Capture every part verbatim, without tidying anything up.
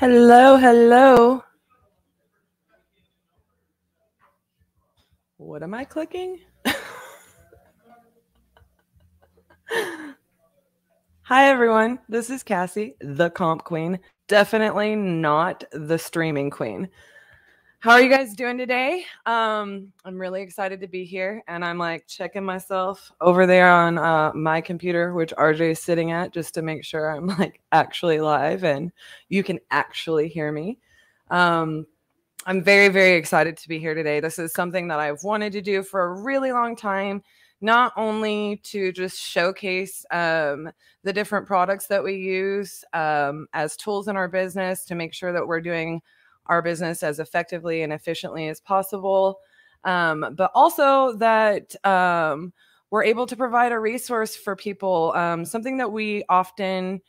Hello, hello. What am I clicking? Hi, everyone. This is Cassi, the Comp Queen. Definitely not the streaming queen. How are you guys doing today? Um, I'm really excited to be here, and I'm like checking myself over there on uh, my computer, which R J is sitting at, just to make sure I'm like actually live and you can actually hear me. Um, I'm very, very excited to be here today. This is something that I've wanted to do for a really long time, not only to just showcase um, the different products that we use um, as tools in our business to make sure that we're doing our business as effectively and efficiently as possible, um, but also that um, we're able to provide a resource for people, um, something that we often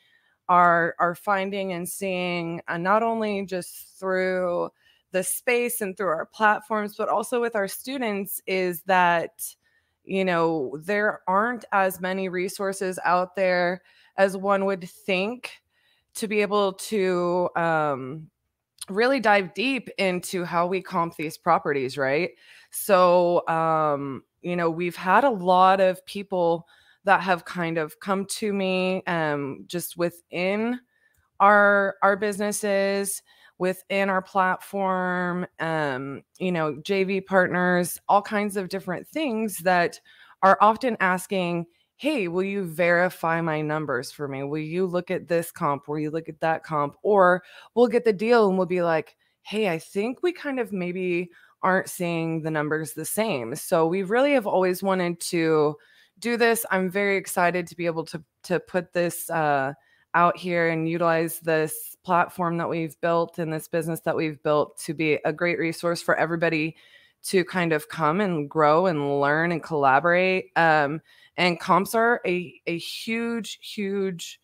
are, are finding and seeing, uh, not only just through the space and through our platforms, but also with our students, is that, you know, there aren't as many resources out there as one would think to be able to um, really dive deep into how we comp these properties, right? So, um, you know, we've had a lot of people that have kind of come to me um, just within our, our businesses, within our platform, um, you know, J V partners, all kinds of different things that are often asking, hey, will you verify my numbers for me? Will you look at this comp? Will you look at that comp? Or we'll get the deal and we'll be like, hey, I think we kind of maybe aren't seeing the numbers the same. So we really have always wanted to do this. I'm very excited to be able to, to put this uh, out here and utilize this platform that we've built and this business that we've built to be a great resource for everybody to kind of come and grow and learn and collaborate. Um, and comps are a, a huge, huge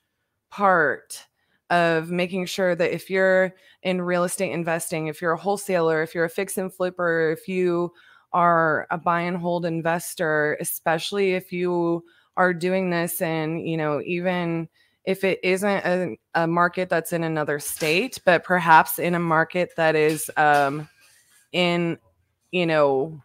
part of making sure that if you're in real estate investing, if you're a wholesaler, if you're a fix and flipper, if you are a buy and hold investor, especially if you are doing this and, you know, even if it isn't a, a market that's in another state, but perhaps in a market that is um, in, you know,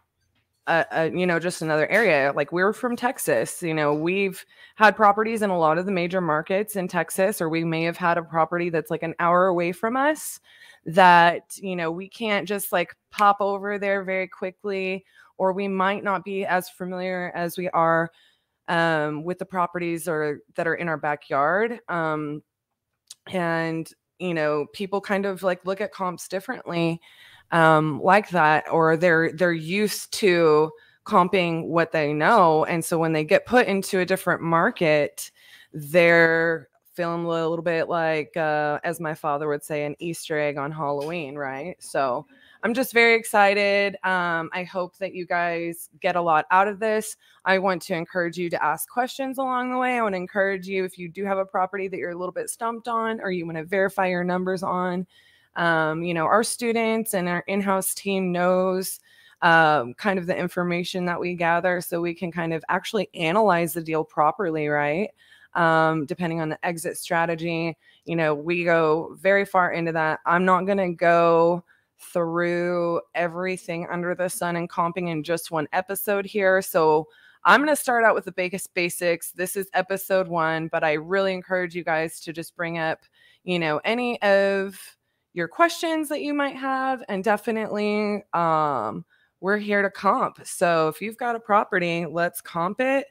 uh, uh, you know, just another area. Like we're from Texas, you know, we've had properties in a lot of the major markets in Texas, or we may have had a property that's like an hour away from us that, you know, we can't just like pop over there very quickly, or we might not be as familiar as we are um, with the properties or that are in our backyard. Um, and, you know, people kind of like look at comps differently um, like that, or they're, they're used to comping what they know. And so when they get put into a different market, they're feeling a little bit like, uh, as my father would say, an Easter egg on Halloween. Right? So I'm just very excited. Um, I hope that you guys get a lot out of this. I want to encourage you to ask questions along the way. I want to encourage you, if you do have a property that you're a little bit stumped on, or you want to verify your numbers on, Um, you know, our students and our in-house team knows um, kind of the information that we gather, so we can kind of actually analyze the deal properly, right? Um, depending on the exit strategy, you know, we go very far into that. I'm not going to go through everything under the sun and comping in just one episode here. So I'm going to start out with the biggest basics. This is episode one, but I really encourage you guys to just bring up, you know, any of your questions that you might have. And definitely um, we're here to comp. So if you've got a property, let's comp it.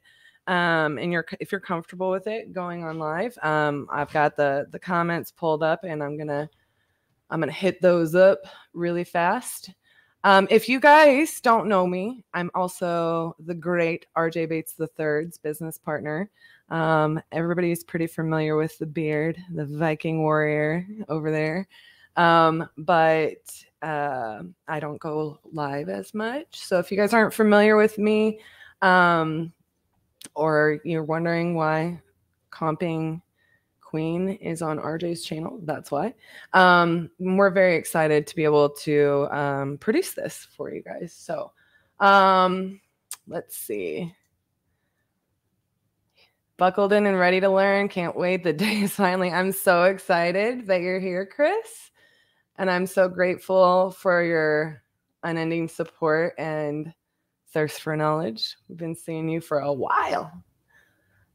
Um, and you're, if you're comfortable with it going on live, um, I've got the, the comments pulled up, and I'm going to, I'm going to hit those up really fast. Um, if you guys don't know me, I'm also the great R J Bates the third's business partner. Um, everybody's pretty familiar with the beard, the Viking warrior over there. Um, but, uh, I don't go live as much. So if you guys aren't familiar with me, um, or you're wondering why Comping Queen is on R J's channel, that's why. Um, we're very excited to be able to, um, produce this for you guys. So, um, let's see. Buckled in and ready to learn. Can't wait. The day is finally, I'm so excited that you're here, Chris. And I'm so grateful for your unending support and thirst for knowledge. We've been seeing you for a while.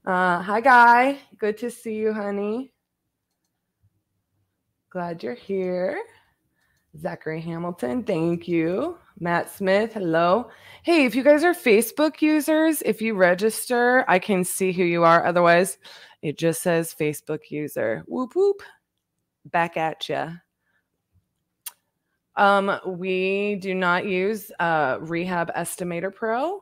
Uh, hi, Guy. Good to see you, honey. Glad you're here. Zachary Hamilton, thank you. Matt Smith, hello. Hey, if you guys are Facebook users, if you register, I can see who you are. Otherwise, it just says Facebook user. Whoop, whoop. Back at ya. Um, we do not use uh, Rehab Estimator Pro,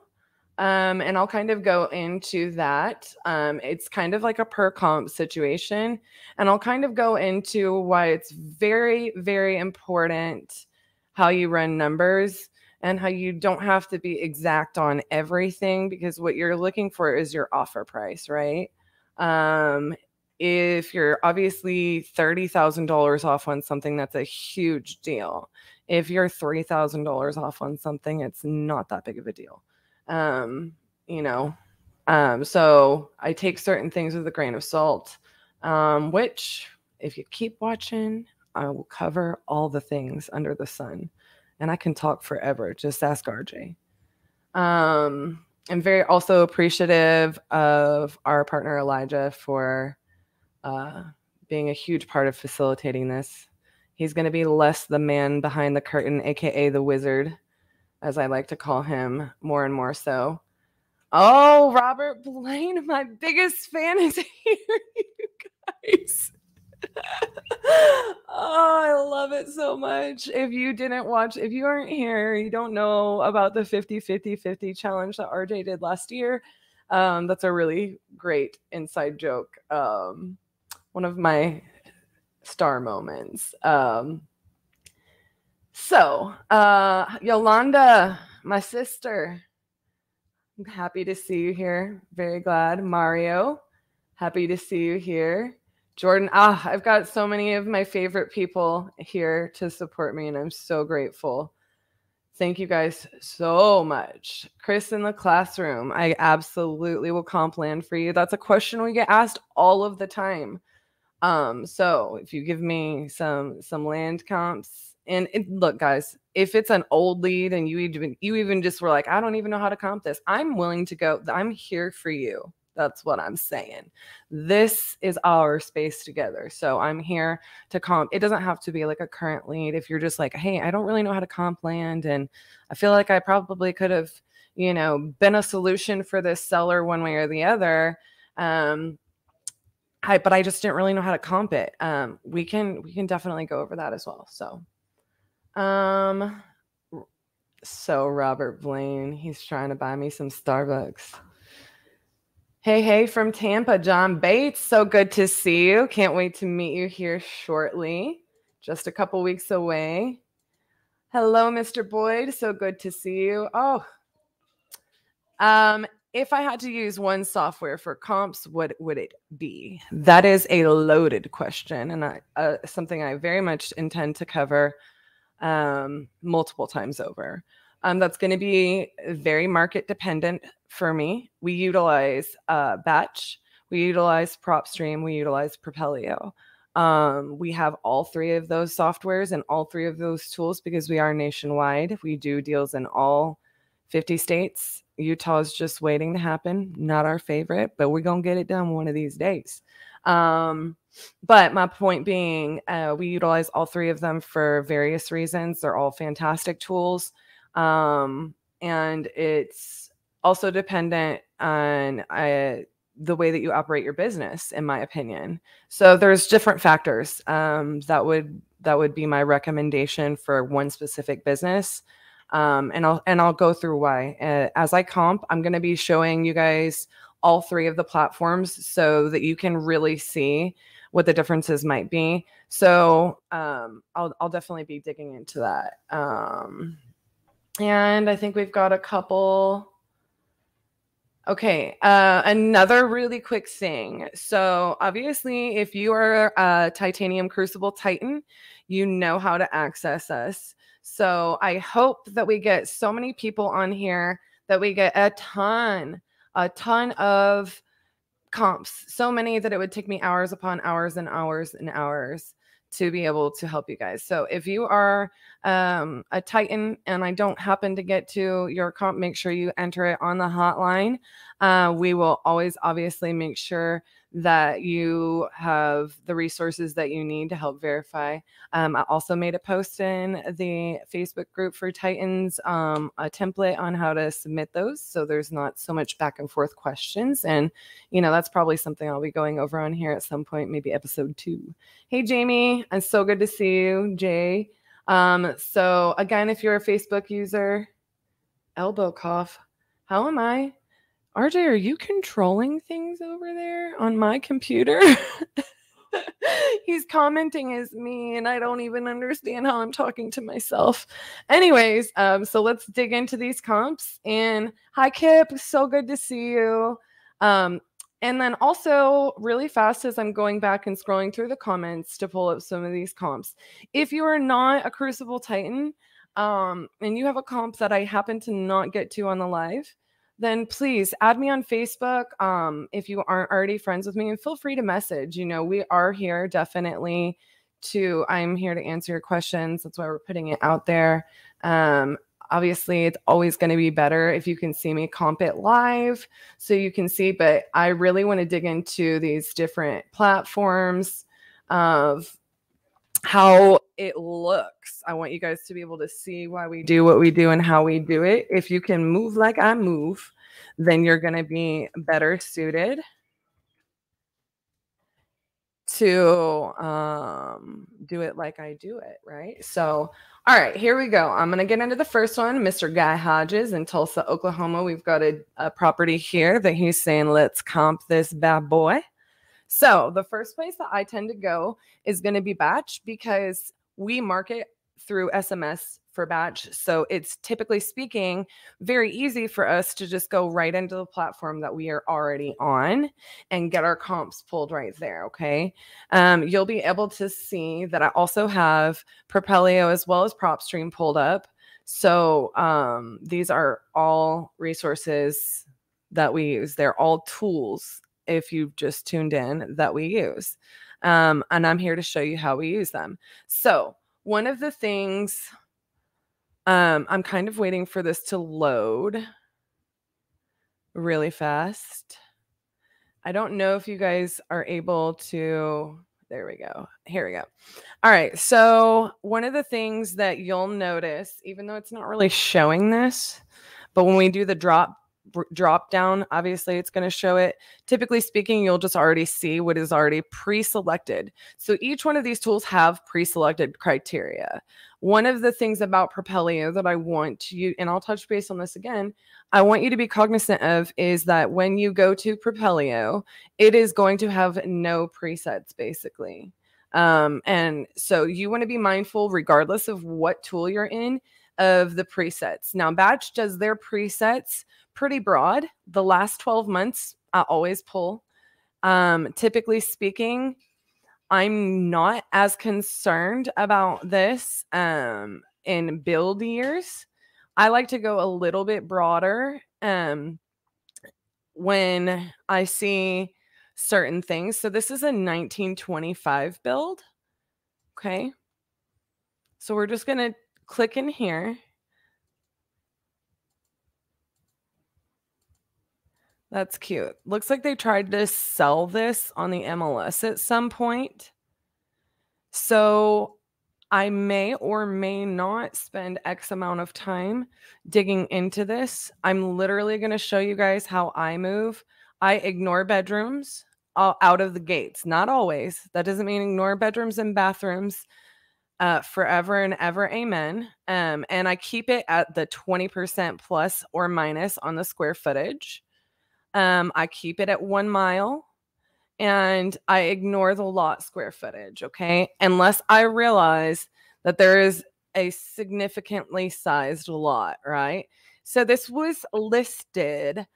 um, and I'll kind of go into that. Um, it's kind of like a per comp situation, and I'll kind of go into why it's very, very important how you run numbers and how you don't have to be exact on everything, because what you're looking for is your offer price, right? Um, If you're obviously thirty thousand dollars off on something, that's a huge deal. If you're three thousand dollars off on something, it's not that big of a deal. Um, you know, um, so I take certain things with a grain of salt, um, which if you keep watching, I will cover all the things under the sun. And I can talk forever. Just ask R J. Um, I'm very also appreciative of our partner, Elijah, for Uh, being a huge part of facilitating this. He's going to be less the man behind the curtain, A K A the wizard, as I like to call him more and more so. Oh, Robert Blaine, my biggest fan is here, you guys. Oh, I love it so much. If you didn't watch, if you aren't here, you don't know about the fifty fifty fifty challenge that R J did last year. Um, that's a really great inside joke. Um, One of my star moments. Um, so, uh, Yolanda, my sister, I'm happy to see you here. Very glad. Mario, happy to see you here. Jordan, ah, I've got so many of my favorite people here to support me, and I'm so grateful. Thank you guys so much. Chris in the classroom, I absolutely will comp land for you. That's a question we get asked all of the time. Um, so if you give me some, some land comps, and it, look guys, if it's an old lead and you even, you even just were like, I don't even know how to comp this, I'm willing to go. I'm here for you. That's what I'm saying. This is our space together. So I'm here to comp. It doesn't have to be like a current lead. If you're just like, hey, I don't really know how to comp land, and I feel like I probably could have, you know, been a solution for this seller one way or the other. Um, I, but I just didn't really know how to comp it. Um, we can, we can definitely go over that as well. So, um, so Robert Blaine, he's trying to buy me some Starbucks. Hey, hey, from Tampa, John Bates. So good to see you. Can't wait to meet you here shortly. Just a couple weeks away. Hello, Mister Boyd. So good to see you. Oh, um, if I had to use one software for comps, what would it be? That is a loaded question, and I, uh, something I very much intend to cover um, multiple times over. Um, that's going to be very market dependent for me. We utilize uh, Batch, we utilize PropStream, we utilize Propelio. Um, we have all three of those softwares and all three of those tools because we are nationwide. We do deals in all fifty states. Utah is just waiting to happen. Not our favorite, but we're going to get it done one of these days. Um, but my point being, uh, we utilize all three of them for various reasons. They're all fantastic tools. Um, and it's also dependent on uh, the way that you operate your business, in my opinion. So there's different factors um, that would that would be my recommendation for one specific business, um, and I'll and I'll go through why. Uh, as I comp, I'm going to be showing you guys all three of the platforms so that you can really see what the differences might be. So um, I'll I'll definitely be digging into that. Um, And I think we've got a couple. Okay, uh, another really quick thing. So obviously, if you are a Titanium Crucible Titan, you know how to access us. So I hope that we get so many people on here that we get a ton, a ton of comps. So many that it would take me hours upon hours and hours and hours to be able to help you guys. So if you are um, a Titan and I don't happen to get to your comp, make sure you enter it on the hotline. Uh, we will always obviously make sure that you have the resources that you need to help verify. Um, I also made a post in the Facebook group for Titans, um, a template on how to submit those. So there's not so much back and forth questions. And, you know, that's probably something I'll be going over on here at some point, maybe episode two. Hey, Jamie, it's so good to see you, Jay. Um, so again, if you're a Facebook user, elbow cough, how am I? R J, are you controlling things over there on my computer? He's commenting as me, and I don't even understand how I'm talking to myself. Anyways, um, so let's dig into these comps. And hi, Kip. So good to see you. Um, and then also, really fast, as I'm going back and scrolling through the comments to pull up some of these comps, if you are not a Crucible Titan um, and you have a comp that I happen to not get to on the live, then please add me on Facebook um, if you aren't already friends with me, and feel free to message. You know, we are here definitely to, I'm here to answer your questions. That's why we're putting it out there. Um, obviously, it's always going to be better if you can see me comp it live so you can see, but I really want to dig into these different platforms of how it looks. I want you guys to be able to see why we do what we do and how we do it. If you can move like I move, then you're going to be better suited to um, do it like I do it, right? So, all right, here we go. I'm going to get into the first one, Mister Guy Hodges in Tulsa, Oklahoma. We've got a, a property here that he's saying, let's comp this bad boy. So the first place that I tend to go is going to be Batch, because we market through S M S for Batch. So it's typically speaking very easy for us to just go right into the platform that we are already on and get our comps pulled right there. Okay. Um, you'll be able to see that I also have Propelio as well as PropStream pulled up. So um, these are all resources that we use. They're all tools, if you've just tuned in, that we use. Um, and I'm here to show you how we use them. So one of the things, um, I'm kind of waiting for this to load really fast. I don't know if you guys are able to, there we go. Here we go. All right. So one of the things that you'll notice, even though it's not really showing this, but when we do the drop drop down, obviously it's going to show it. Typically speaking, you'll just already see what is already pre-selected. So each one of these tools have pre-selected criteria. One of the things about Propelio that I want you, and I'll touch base on this again, I want you to be cognizant of is that when you go to Propelio, it is going to have no presets basically. Um, and so you want to be mindful regardless of what tool you're in of the presets. Now Batch does their presets pretty broad. The last twelve months, I always pull. Um, typically speaking, I'm not as concerned about this um, in build years. I like to go a little bit broader um, when I see certain things. So this is a nineteen twenty-five build. Okay. So we're just going to click in here. That's cute. Looks like they tried to sell this on the M L S at some point. So I may or may not spend X amount of time digging into this. I'm literally going to show you guys how I move. I ignore bedrooms out of the gates. Not always. That doesn't mean ignore bedrooms and bathrooms uh, forever and ever. Amen. Um, and I keep it at the twenty percent plus or minus on the square footage. Um, I keep it at one mile and I ignore the lot square footage, okay? Unless I realize that there is a significantly sized lot, right? So this was listed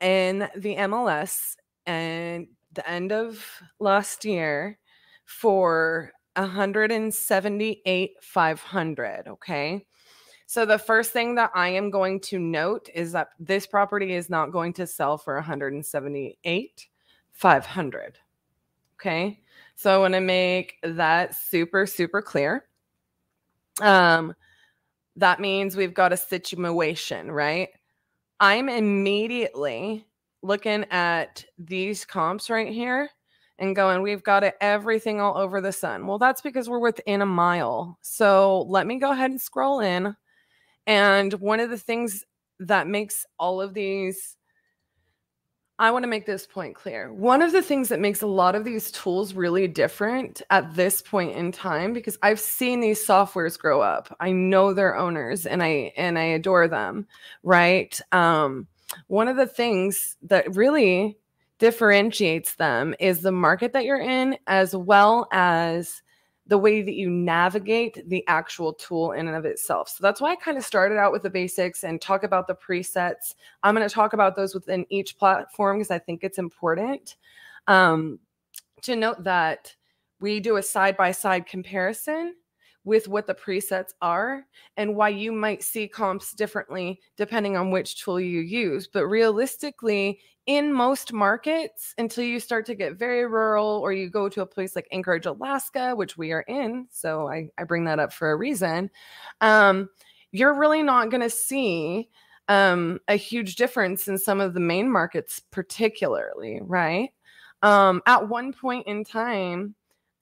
in the M L S and the end of last year for one hundred seventy-eight thousand five hundred dollars, okay? So the first thing that I am going to note is that this property is not going to sell for one hundred seventy-eight thousand five hundred dollars. Okay. So I want to make that super, super clear. Um, that means we've got a situation, right? I'm immediately looking at these comps right here and going, we've got it, everything all over the sun. Well, that's because we're within a mile. So let me go ahead and scroll in. And one of the things that makes all of these, I want to make this point clear. One of the things that makes a lot of these tools really different at this point in time, because I've seen these softwares grow up. I know their owners and I, and I adore them, right? Um, one of the things that really differentiates them is the market that you're in, as well as the way that you navigate the actual tool in and of itself. So that's why I kind of started out with the basics and talk about the presets. I'm going to talk about those within each platform because I think it's important um, to note that we do a side-by-side comparison with what the presets are and why you might see comps differently depending on which tool you use. But realistically, in most markets, until you start to get very rural or you go to a place like Anchorage, Alaska, which we are in, so I, I bring that up for a reason, um, you're really not going to see um, a huge difference in some of the main markets particularly, right? Um, at one point in time,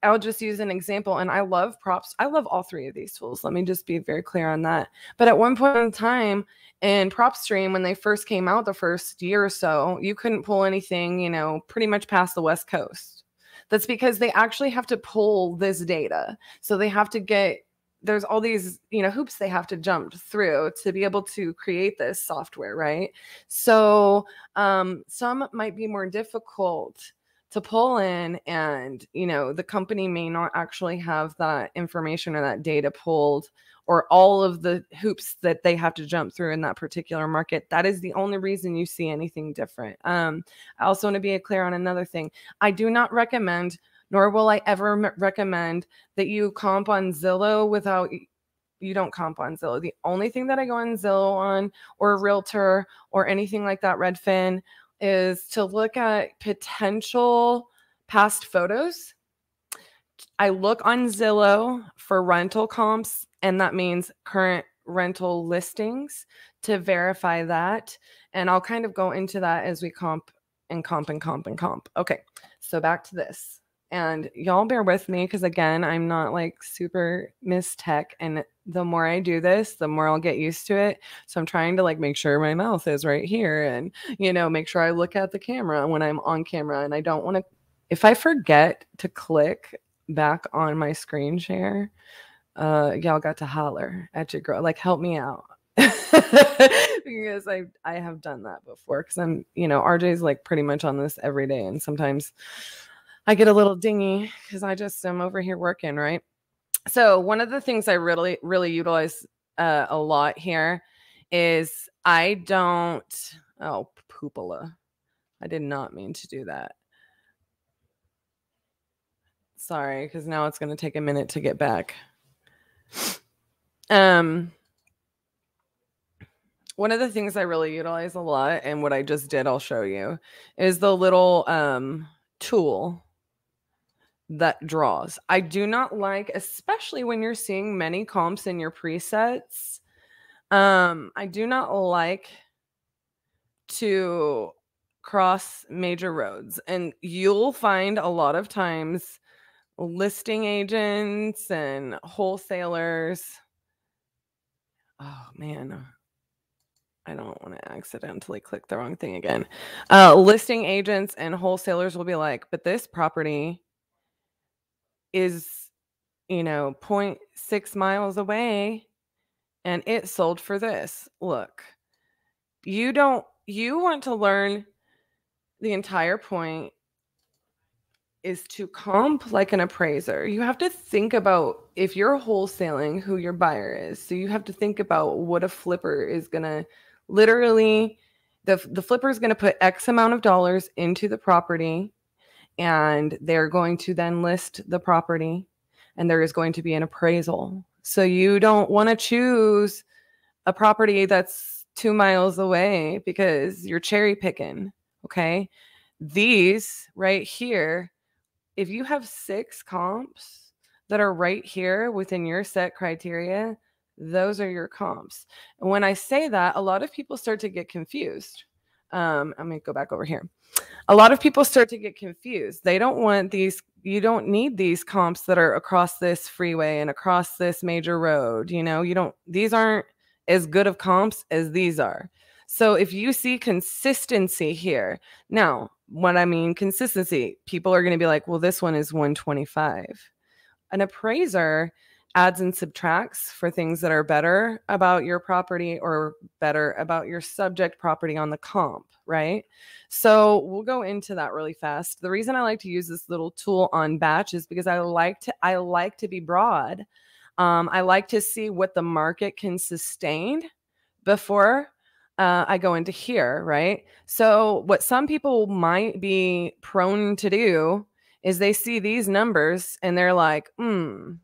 I'll just use an example, and I love props. I love all three of these tools. Let me just be very clear on that. But at one point in time in PropStream, when they first came out the first year or so, you couldn't pull anything, you know, pretty much past the West Coast. That's because they actually have to pull this data. So they have to get, there's all these, you know, hoops they have to jump through to be able to create this software, right? So um, some might be more difficult to pull in, and you know, the company may not actually have that information or that data pulled or all of the hoops that they have to jump through in that particular market. That is the only reason you see anything different. Um, I also want to be clear on another thing. I do not recommend, nor will I ever recommend, that you comp on Zillow without, you don't comp on Zillow. The only thing that I go on Zillow on, or Realtor, or anything like that, Redfin, is to look at potential past photos. I look on Zillow for rental comps, and that means current rental listings, to verify that. And I'll kind of go into that as we comp and comp and comp and comp. Okay, so back to this. And y'all bear with me because, again, I'm not like super Miss Tech. And the more I do this, the more I'll get used to it. So I'm trying to like make sure my mouth is right here and, you know, make sure I look at the camera when I'm on camera. And I don't want to, if I forget to click back on my screen share, uh, y'all got to holler at your girl. Like, help me out. Because I, I have done that before, because I'm, you know, R J's like pretty much on this every day. And sometimes I get a little dingy because I just am over here working, right? So one of the things I really, really utilize uh, a lot here is I don't, oh, poopola. I did not mean to do that. Sorry, because now it's going to take a minute to get back. Um, one of the things I really utilize a lot, and what I just did, I'll show you, is the little um, tool that draws. I do not like, especially when you're seeing many comps in your presets, um, I do not like to cross major roads. And you'll find a lot of times listing agents and wholesalers, oh man, I don't want to accidentally click the wrong thing again. Uh, listing agents and wholesalers will be like, but this property is, you know, zero point six miles away and it sold for this. Look, you don't, you want to learn, the entire point is to comp like an appraiser. You have to think about, if you're wholesaling, who your buyer is. So you have to think about what a flipper is going to, literally, the, the flipper is going to put X amount of dollars into the property, and they're going to then list the property, and there is going to be an appraisal. So you don't want to choose a property that's two miles away because you're cherry picking. Okay. These right here if you have six comps that are right here within your set criteria, those are your comps. And when I say that, a lot of people start to get confused. Um, I'm going to go back over here. A lot of people start to get confused. They don't want these. You don't need these comps that are across this freeway and across this major road. You know, you don't, these aren't as good of comps as these are. So if you see consistency here, now what I mean, consistency, people are going to be like, well, this one is one twenty-five. An appraiser adds and subtracts for things that are better about your property or better about your subject property on the comp, right? So we'll go into that really fast. The reason I like to use this little tool on Batch is because I like to, I like to be broad. Um, I like to see what the market can sustain before uh, I go into here, right? So what some people might be prone to do is they see these numbers and they're like, hmm,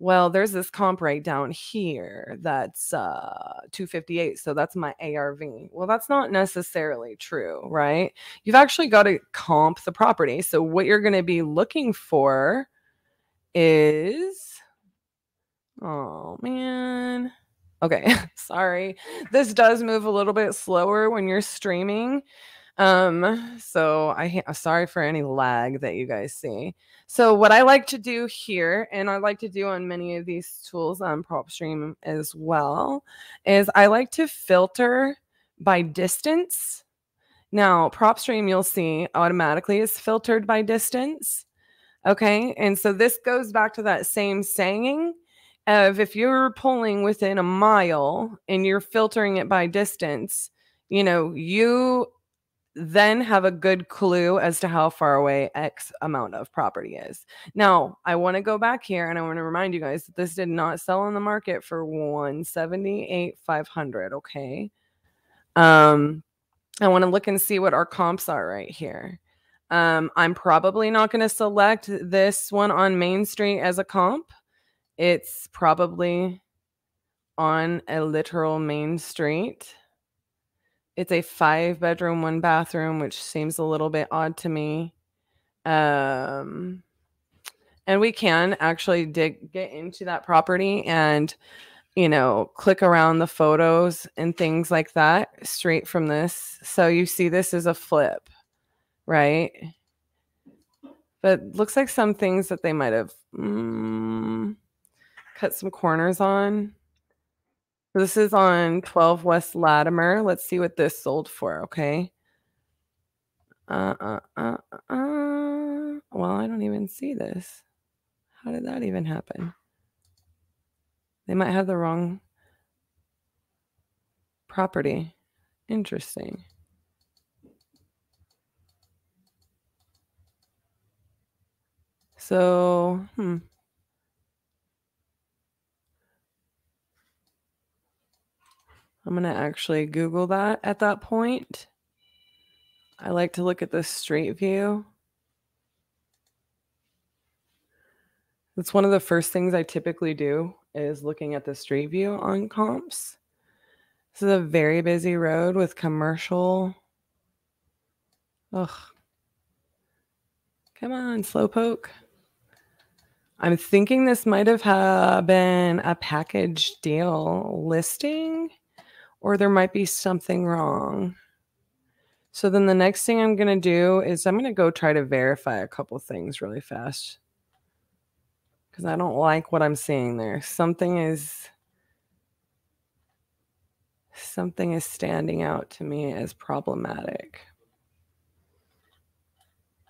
well, there's this comp right down here that's uh, two fifty-eight, so that's my A R V. Well, that's not necessarily true, right? You've actually got to comp the property. So what you're going to be looking for is, oh, man. Okay, sorry. This does move a little bit slower when you're streaming. Um, so I, I'm sorry for any lag that you guys see. So what I like to do here, and I like to do on many of these tools on PropStream as well, is I like to filter by distance. Now, PropStream, you'll see automatically is filtered by distance. Okay. And so this goes back to that same saying of if you're pulling within a mile and you're filtering it by distance, you know, you then have a good clue as to how far away X amount of property is. Now, I want to go back here and I want to remind you guys that this did not sell on the market for one seventy-eight five hundred, okay? Um, I want to look and see what our comps are right here. Um, I'm probably not going to select this one on Main Street as a comp. It's probably on a literal Main Street. It's a five bedroom, one bathroom, which seems a little bit odd to me. Um, and we can actually dig, get into that property and, you know, click around the photos and things like that straight from this. So you see this is a flip, right? But looks like some things that they might have mm, cut some corners on. This is on twelve West Latimer. Let's see what this sold for, okay? Uh, uh, uh, uh. Well, I don't even see this. How did that even happen? They might have the wrong property. Interesting. So, hmm. I'm going to actually Google that at that point. I like to look at the street view. That's one of the first things I typically do is looking at the street view on comps. This is a very busy road with commercial. Ugh. Come on, slowpoke. I'm thinking this might have been a package deal listing. Or there might be something wrong. So then the next thing I'm going to do is I'm going to go try to verify a couple things really fast. Because I don't like what I'm seeing there. Something is, something is standing out to me as problematic.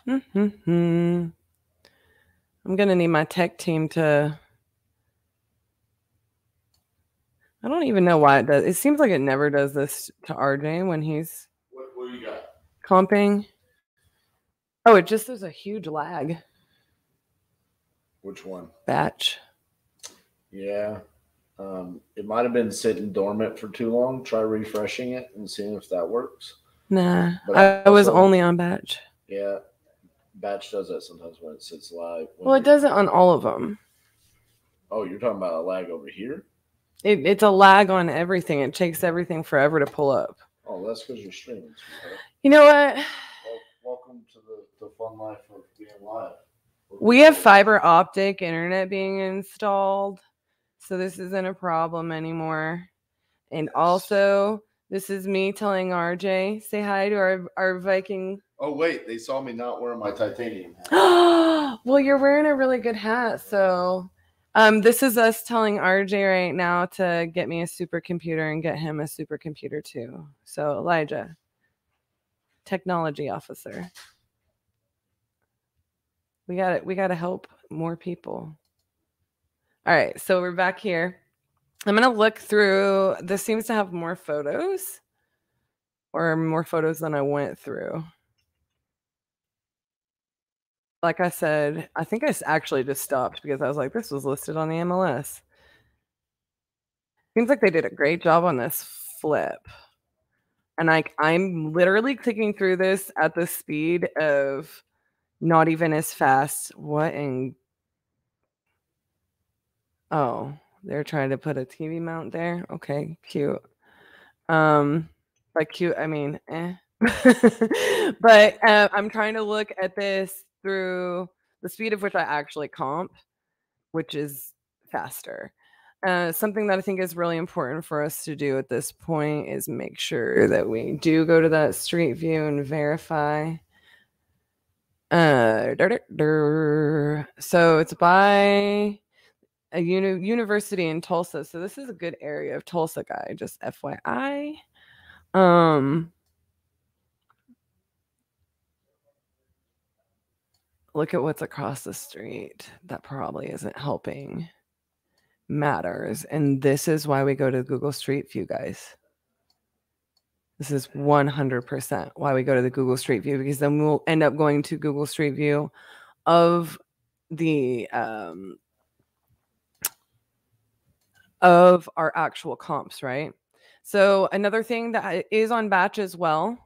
Mm-hmm. I'm going to need my tech team to... I don't even know why it does. It seems like it never does this to R J when he's what, what do you got? Comping. Oh, it just, there's a huge lag. Which one? Batch. Yeah. Um, it might have been sitting dormant for too long. Try refreshing it and seeing if that works. Nah, but I, I was only on Batch. Yeah. Batch does that sometimes when it sits live. Well, it does it on all of them. Oh, you're talking about a lag over here? It, it's a lag on everything. It takes everything forever to pull up. Oh, that's because you're streaming. Right? You know what? Well, welcome to the, the fun life of being live. We have fiber optic internet being installed, so this isn't a problem anymore. And also, this is me telling R J, say hi to our, our Viking. Oh, wait, they saw me not wearing my titanium hat. Well, you're wearing a really good hat, so... Um, this is us telling R J right now to get me a supercomputer and get him a supercomputer too. So Elijah, technology officer, we got it. We got to help more people. All right, so we're back here. I'm gonna look through. This seems to have more photos, or more photos than I went through. Like I said, I think I actually just stopped because I was like, this was listed on the M L S. Seems like they did a great job on this flip. And I, I'm literally clicking through this at the speed of not even as fast. What in... Oh, they're trying to put a T V mount there. Okay, cute. Um, by cute, I mean, eh. But uh, I'm trying to look at this through the speed of which I actually comp, which is faster. Uh, something that I think is really important for us to do at this point is make sure that we do go to that street view and verify. Uh, dur, dur, dur. So it's by a uni university in Tulsa. So this is a good area of Tulsa, guy, just F Y I. Um, Look at what's across the street. That probably isn't helping matters. And this is why we go to Google Street View, guys. This is one hundred percent why we go to the Google Street View, because then we'll end up going to Google Street View of the um, of our actual comps, right? So another thing that is on Batch as well,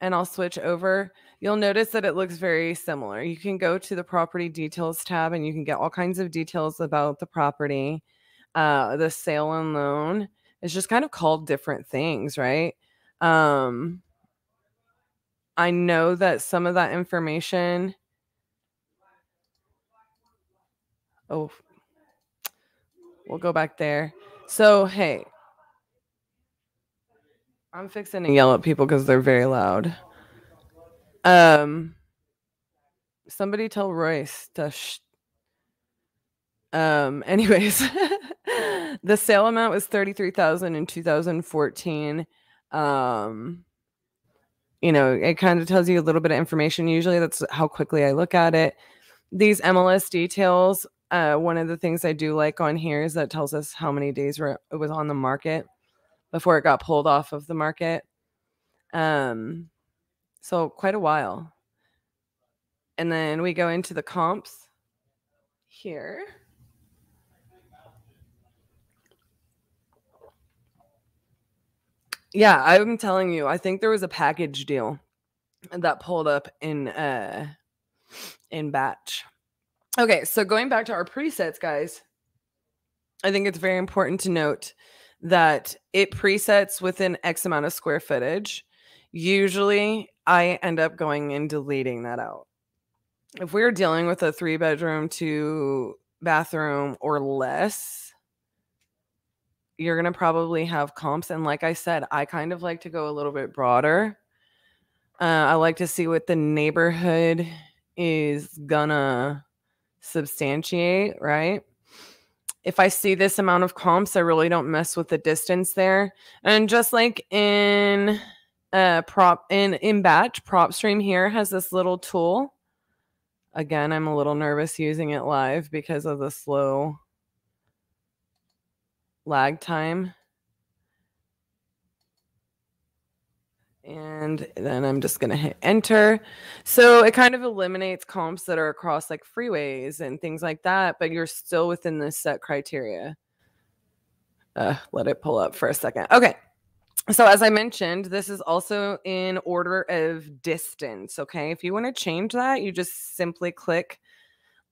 and I'll switch over. You'll notice that it looks very similar. You can go to the property details tab and you can get all kinds of details about the property, uh, the sale and loan. It's just kind of called different things, right? Um, I know that some of that information. Oh, we'll go back there. So, hey, I'm fixing to yell at people because they're very loud. Um, somebody tell Royce to sh Um, anyways, the sale amount was thirty-three thousand dollars in two thousand fourteen. Um, you know, it kind of tells you a little bit of information. Usually that's how quickly I look at it. These M L S details, uh, one of the things I do like on here is that it tells us how many days were, it was on the market before it got pulled off of the market. Um, so quite a while. And then we go into the comps here. Yeah, I'm telling you, I think there was a package deal that pulled up in, uh, in Batch. Okay, so going back to our presets, guys, I think it's very important to note that it presets within X amount of square footage. Usually I end up going and deleting that out. If we're dealing with a three bedroom, two bathroom or less, you're going to probably have comps. And like I said, I kind of like to go a little bit broader. Uh, I like to see what the neighborhood is gonna substantiate, right? If I see this amount of comps, I really don't mess with the distance there. And just like in uh, prop in, in Batch, PropStream here has this little tool. Again, I'm a little nervous using it live because of the slow lag time. And then I'm just going to hit enter. So it kind of eliminates comps that are across like freeways and things like that, but you're still within the set criteria. Uh, let it pull up for a second. Okay. So as I mentioned, this is also in order of distance. Okay. If you want to change that, you just simply click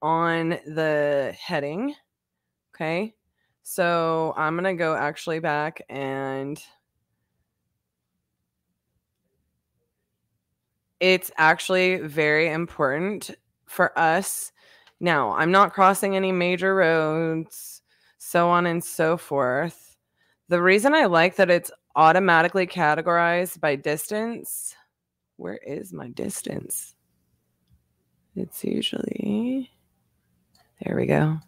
on the heading. Okay. So I'm going to go actually back and... It's actually very important for us. Now, I'm not crossing any major roads, so on and so forth. The reason I like that it's automatically categorized by distance. Where is my distance? It's usually, there we go.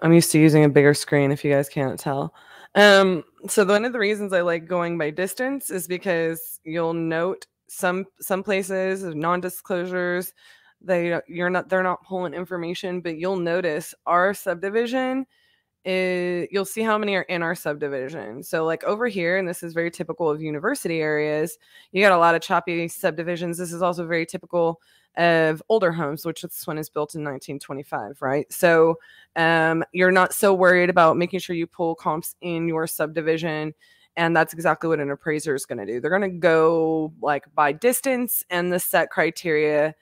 I'm used to using a bigger screen if you guys can't tell. Um, so one of the reasons I like going by distance is because you'll note some some places, non-disclosures, they you're not they're not pulling information, but you'll notice our subdivision is, you'll see how many are in our subdivision. So like over here, and this is very typical of university areas, you got a lot of choppy subdivisions. This is also very typical of older homes, which this one is built in nineteen twenty-five, right? So um, you're not so worried about making sure you pull comps in your subdivision. And that's exactly what an appraiser is going to do. They're going to go like by distance and the set criteria.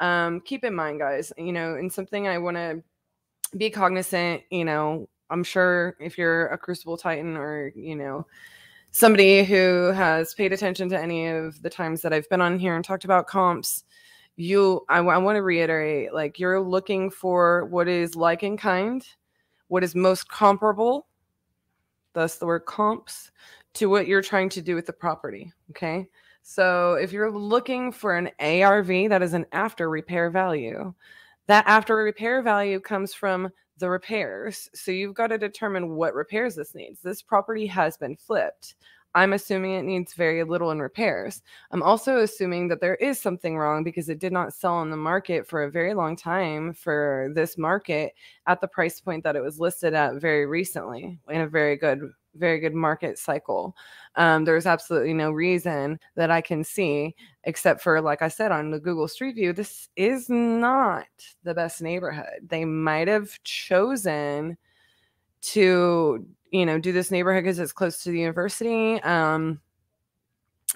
Um, keep in mind, guys, you know, and something I want to be cognizant, you know, I'm sure if you're a Crucible Titan or, you know, somebody who has paid attention to any of the times that I've been on here and talked about comps, you, I, I want to reiterate, like you're looking for what is like in kind, what is most comparable, thus the word comps, to what you're trying to do with the property, okay? So if you're looking for an A R V, that is an after repair value. That after repair value comes from the repairs. So you've got to determine what repairs this needs. This property has been flipped. I'm assuming it needs very little in repairs. I'm also assuming that there is something wrong because it did not sell on the market for a very long time for this market at the price point that it was listed at very recently in a very good, very good market cycle. Um, there's absolutely no reason that I can see, except for, like I said, on the Google Street View, this is not the best neighborhood. They might have chosen to, you know, do this neighborhood because it's close to the university. Um,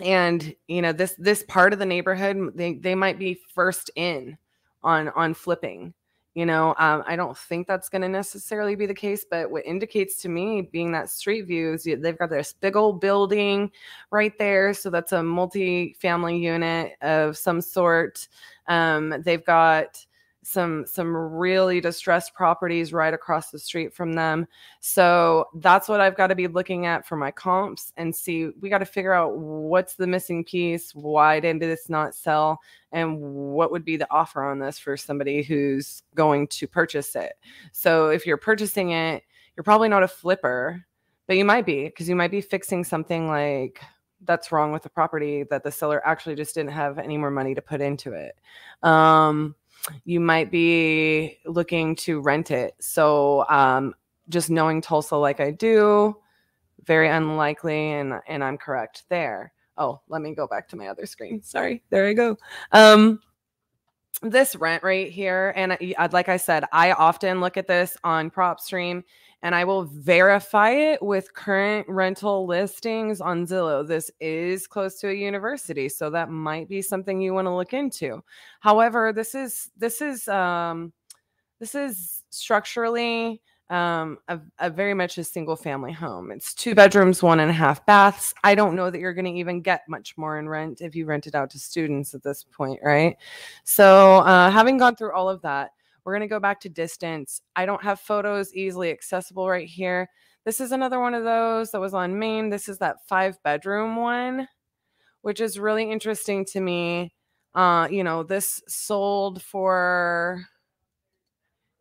and, you know, this this part of the neighborhood, they, they might be first in on, on flipping. You know, um, I don't think that's going to necessarily be the case, but what indicates to me being that street view is they've got this big old building right there. So that's a multi-family unit of some sort. Um, they've got some some really distressed properties right across the street from them. So that's what I've got to be looking at for my comps and see, we got to figure out what's the missing piece, why did this not sell, and what would be the offer on this for somebody who's going to purchase it. So if you're purchasing it, you're probably not a flipper, but you might be, because you might be fixing something like that's wrong with the property that the seller actually just didn't have any more money to put into it. Um, You might be looking to rent it. So um, just knowing Tulsa like I do, very unlikely, and, and I'm correct there. Oh, let me go back to my other screen. Sorry, there I go. Um, this rent right here, and I, like I said, I often look at this on PropStream, and I will verify it with current rental listings on Zillow. This is close to a university, so that might be something you want to look into. However, this is this is um, this is structurally um, a, a very much a single family home. It's two bedrooms, one and a half baths. I don't know that you're going to even get much more in rent if you rent it out to students at this point, right? So, uh, having gone through all of that, we're going to go back to distance. I don't have photos easily accessible right here. This is another one of those that was on Main. This is that five bedroom one, which is really interesting to me. Uh, you know, this sold for,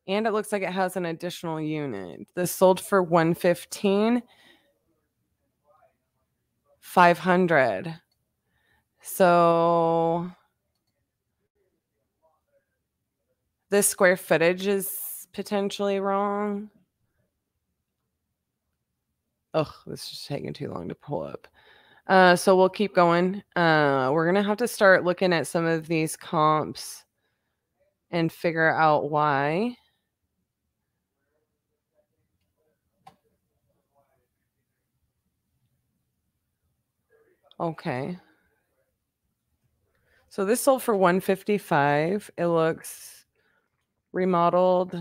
and it looks like it has an additional unit. This sold for one fifteen, five hundred. So this square footage is potentially wrong. Oh, this is taking too long to pull up. Uh, so we'll keep going. Uh, we're going to have to start looking at some of these comps and figure out why. Okay. So this sold for one fifty-five. It looks remodeled.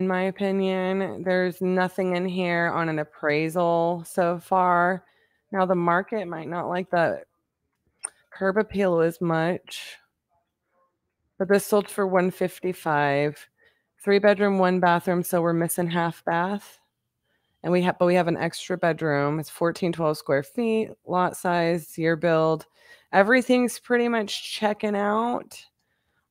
In my opinion, there's nothing in here on an appraisal so far. Now the market might not like that curb appeal as much. But this sold for one fifty-five. Three bedroom, one bathroom. So we're missing half bath. And we have, but we have an extra bedroom. It's fourteen twelve square feet, lot size, year build. Everything's pretty much checking out.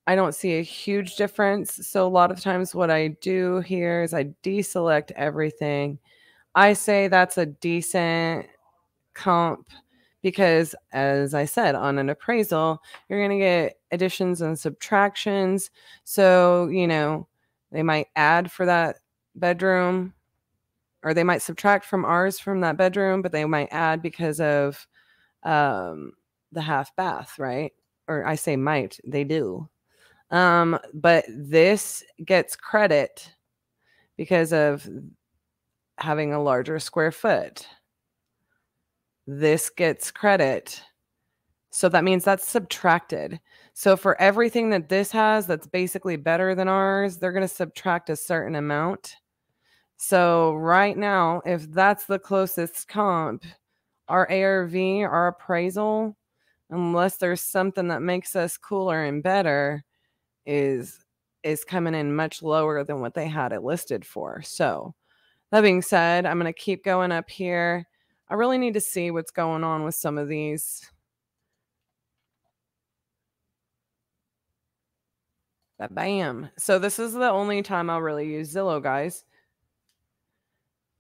I don't see a huge difference. So a lot of times what I do here is I deselect everything. I say that's a decent comp because, as I said, on an appraisal, you're going to get additions and subtractions. So, you know, they might add for that bedroom, or they might subtract from ours from that bedroom, but they might add because of um, the half bath, right? Or I say might, they do. Um, but this gets credit because of having a larger square foot. This gets credit. So that means that's subtracted. So for everything that this has that's basically better than ours, they're going to subtract a certain amount. So right now, if that's the closest comp, our A R V, our appraisal, unless there's something that makes us cooler and better, is is coming in much lower than what they had it listed for. So that being said, I'm going to keep going up here. I really need to see what's going on with some of these. Bam. So this is the only time I'll really use Zillow, guys.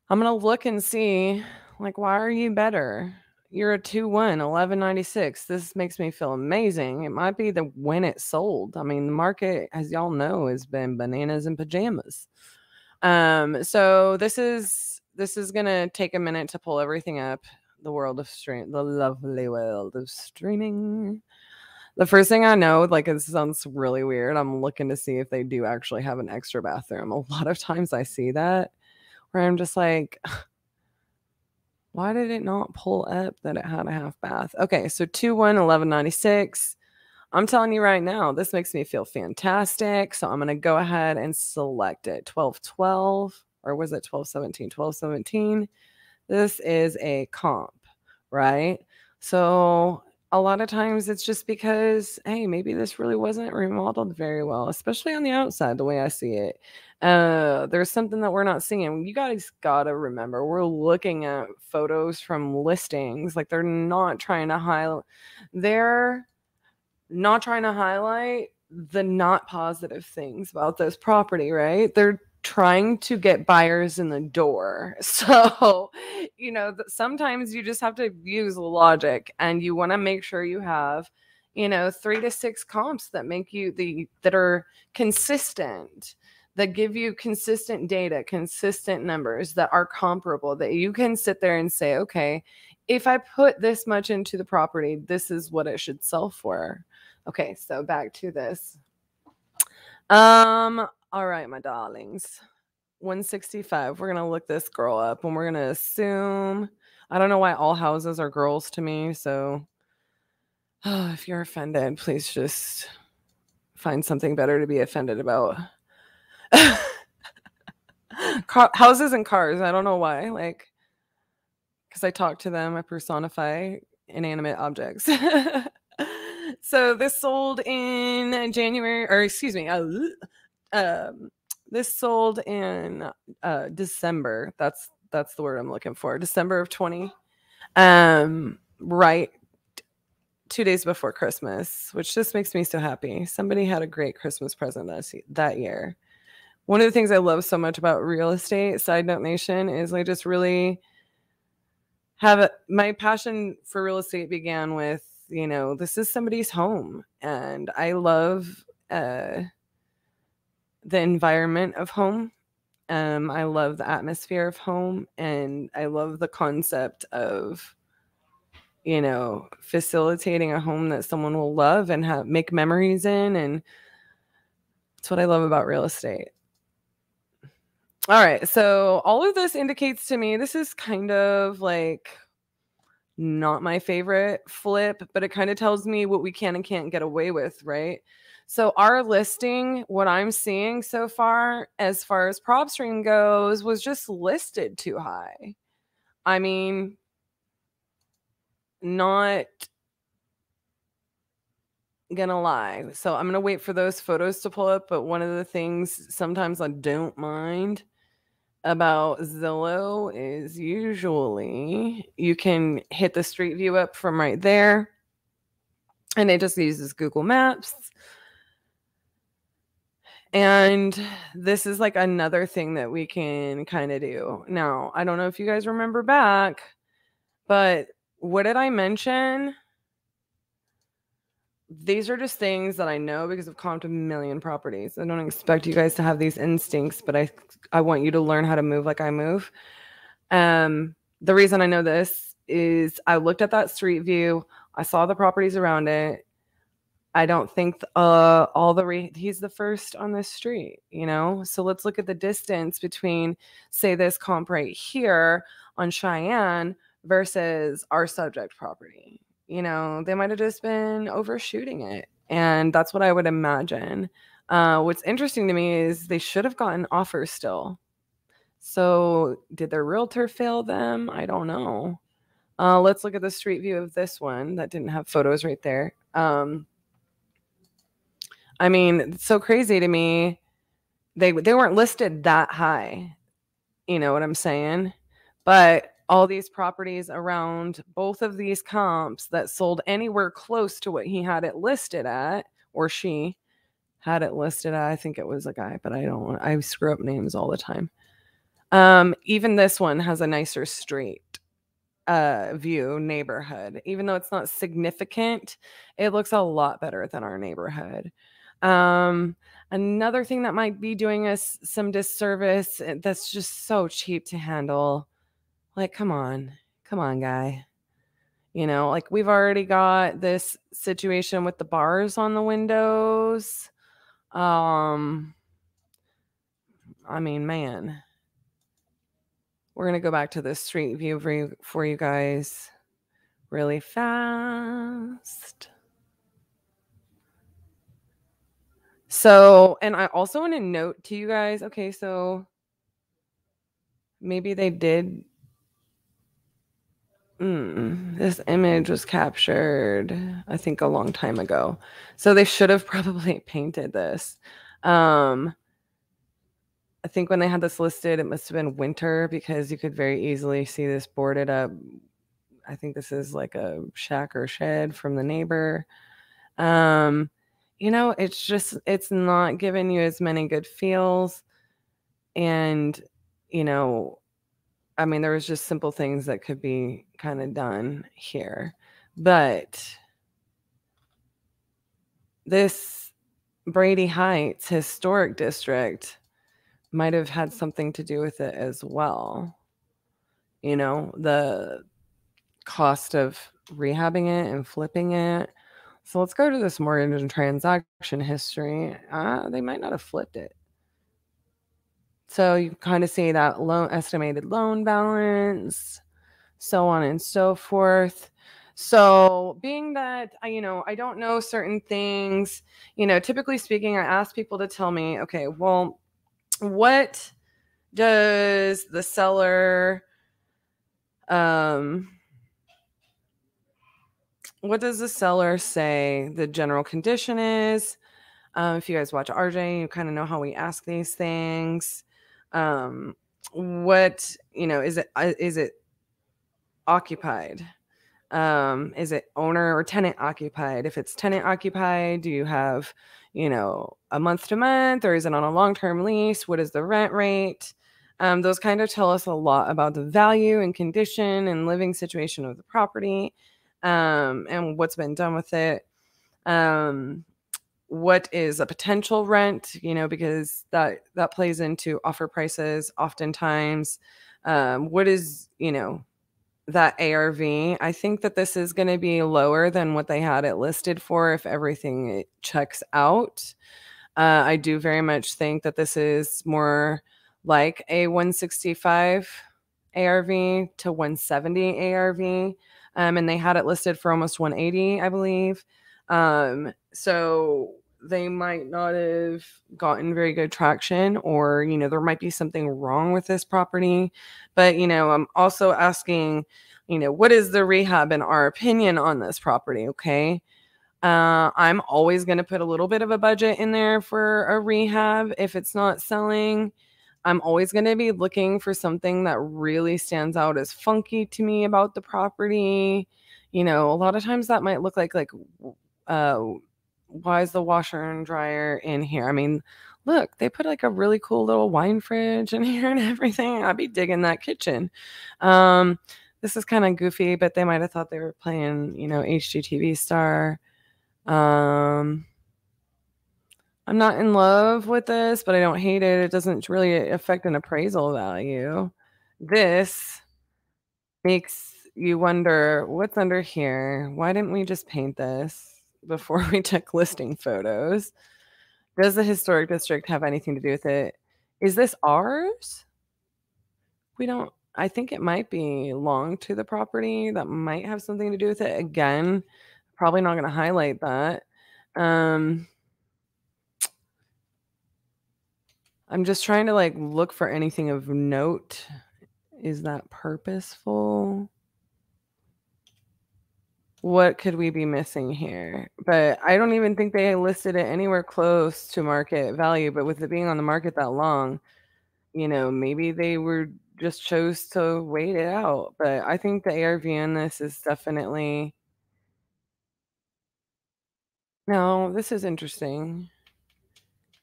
I'm going to look and see, like, why are you better? You're a two one, eleven ninety-six. This makes me feel amazing. It might be the when it sold. I mean, the market, as y'all know, has been bananas and pajamas. Um, so this is, this is going to take a minute to pull everything up. The world of stream, the lovely world of streaming. The first thing I know, like, this sounds really weird. I'm looking to see if they do actually have an extra bathroom. A lot of times I see that, where I'm just like, why did it not pull up that it had a half bath? Okay, so two one, eleven ninety-six. I'm telling you right now, this makes me feel fantastic. So I'm going to go ahead and select it. twelve twelve, or was it twelve seventeen? twelve seventeen. This is a comp, right? So a lot of times it's just because, hey, maybe this really wasn't remodeled very well, especially on the outside, the way I see it. Uh, there's something that we're not seeing. You guys got to remember, we're looking at photos from listings. Like, they're not trying to highlight. They're not trying to highlight the not positive things about this property, right? They're trying to get buyers in the door. So, you know, sometimes you just have to use logic, and you want to make sure you have, you know, three to six comps that make you the, that are consistent, that give you consistent data, consistent numbers that are comparable, that you can sit there and say, okay, if I put this much into the property, this is what it should sell for. Okay. So back to this. Um, All right, my darlings, one sixty-five. We're going to look this girl up, and we're going to assume. I don't know why all houses are girls to me. So oh, if you're offended, please just find something better to be offended about. Car houses and cars. I don't know why. Like, because I talk to them, I personify inanimate objects. So this sold in January, or excuse me, uh, Um, this sold in uh, December. That's that's the word I'm looking for. December of twenty, um, right, two days before Christmas, which just makes me so happy. Somebody had a great Christmas present that that year. One of the things I love so much about real estate, side note nation, is I just really have a, my passion for real estate began with, you know, this is somebody's home, and I love. Uh, the environment of home. Um, I love the atmosphere of home, and I love the concept of, you know, facilitating a home that someone will love and have, make memories in. And that's what I love about real estate. All right. So all of this indicates to me, this is kind of like not my favorite flip, but it kind of tells me what we can and can't get away with. Right. So our listing, what I'm seeing so far, as far as PropStream goes, was just listed too high. I mean, not gonna lie. So I'm gonna wait for those photos to pull up. But one of the things sometimes I don't mind about Zillow is usually you can hit the street view up from right there, and it just uses Google Maps. And this is like another thing that we can kind of do. Now, I don't know if you guys remember back, but what did I mention? These are just things that I know because I've comped a million properties. I don't expect you guys to have these instincts, but I I want you to learn how to move like I move. Um, the reason I know this is I looked at that street view. I saw the properties around it. I don't think uh, all the re he's the first on this street, you know? So let's look at the distance between, say, this comp right here on Cheyenne versus our subject property. You know, they might have just been overshooting it. And that's what I would imagine. Uh, what's interesting to me is they should have gotten offers still. So did their realtor fail them? I don't know. Uh, let's look at the street view of this one that didn't have photos right there. Um, I mean, it's so crazy to me. They they weren't listed that high. You know what I'm saying? But all these properties around both of these comps that sold anywhere close to what he had it listed at, or she had it listed at. I think it was a guy, but I don't, I screw up names all the time. Um, even this one has a nicer street uh, view neighborhood. Even though it's not significant, it looks a lot better than our neighborhood. Um, another thing that might be doing us some disservice that's just so cheap to handle. Like, come on, come on, guy. You know, like we've already got this situation with the bars on the windows. Um, I mean, man, we're going to go back to the street view for you, for you guys really fast. So, and I also want to note to you guys, okay, so maybe they did. Mm, this image was captured, I think, a long time ago. So they should have probably painted this. Um, I think when they had this listed, it must have been winter because you could very easily see this boarded up. I think this is like a shack or shed from the neighbor. Um, you know, it's just, it's not giving you as many good feels. And, you know, I mean, there was just simple things that could be kind of done here, but this Brady Heights historic district might have had something to do with it as well. You know, the cost of rehabbing it and flipping it. So let's go to this mortgage and transaction history. Uh, they might not have flipped it. So you kind of see that loan, estimated loan balance, so on and so forth. So being that, you know, I don't know certain things, you know, typically speaking, I ask people to tell me, okay, well, what does the seller, um, what does the seller say the general condition is? Um, if you guys watch R J, you kind of know how we ask these things. Um, what, you know, is it, is it occupied? Um, is it owner or tenant occupied? If it's tenant occupied, do you have, you know, a month to month, or is it on a long-term lease? What is the rent rate? Um, those kind of tell us a lot about the value and condition and living situation of the property, um, and what's been done with it. Um, What is a potential rent, you know, because that, that plays into offer prices oftentimes. Um, what is, you know, that A R V? I think that this is going to be lower than what they had it listed for if everything checks out. Uh, I do very much think that this is more like a one sixty-five A R V to one seventy A R V. Um, and they had it listed for almost one eighty, I believe. Um, so they might not have gotten very good traction, or, you know, there might be something wrong with this property, but, you know, I'm also asking, you know, what is the rehab in our opinion on this property? Okay. Uh, I'm always going to put a little bit of a budget in there for a rehab. If it's not selling, I'm always going to be looking for something that really stands out as funky to me about the property. You know, a lot of times that might look like, like, uh, why is the washer and dryer in here? I mean, look, they put like a really cool little wine fridge in here and everything. I'd be digging that kitchen. Um, this is kind of goofy, but they might've thought they were playing, you know, H G T V Star. Um, I'm not in love with this, but I don't hate it. It doesn't really affect an appraisal value. This makes you wonder what's under here. Why didn't we just paint this before we took listing photos? Does the historic district have anything to do with it? Is this ours? We don't, I think it might belong to the property. That might have something to do with it. Again, probably not going to highlight that. Um, I'm just trying to like look for anything of note. Is that purposeful? What could we be missing here? But I don't even think they listed it anywhere close to market value. But with it being on the market that long, you know, maybe they were just chose to wait it out. But I think the A R V in this is definitely... No, this is interesting.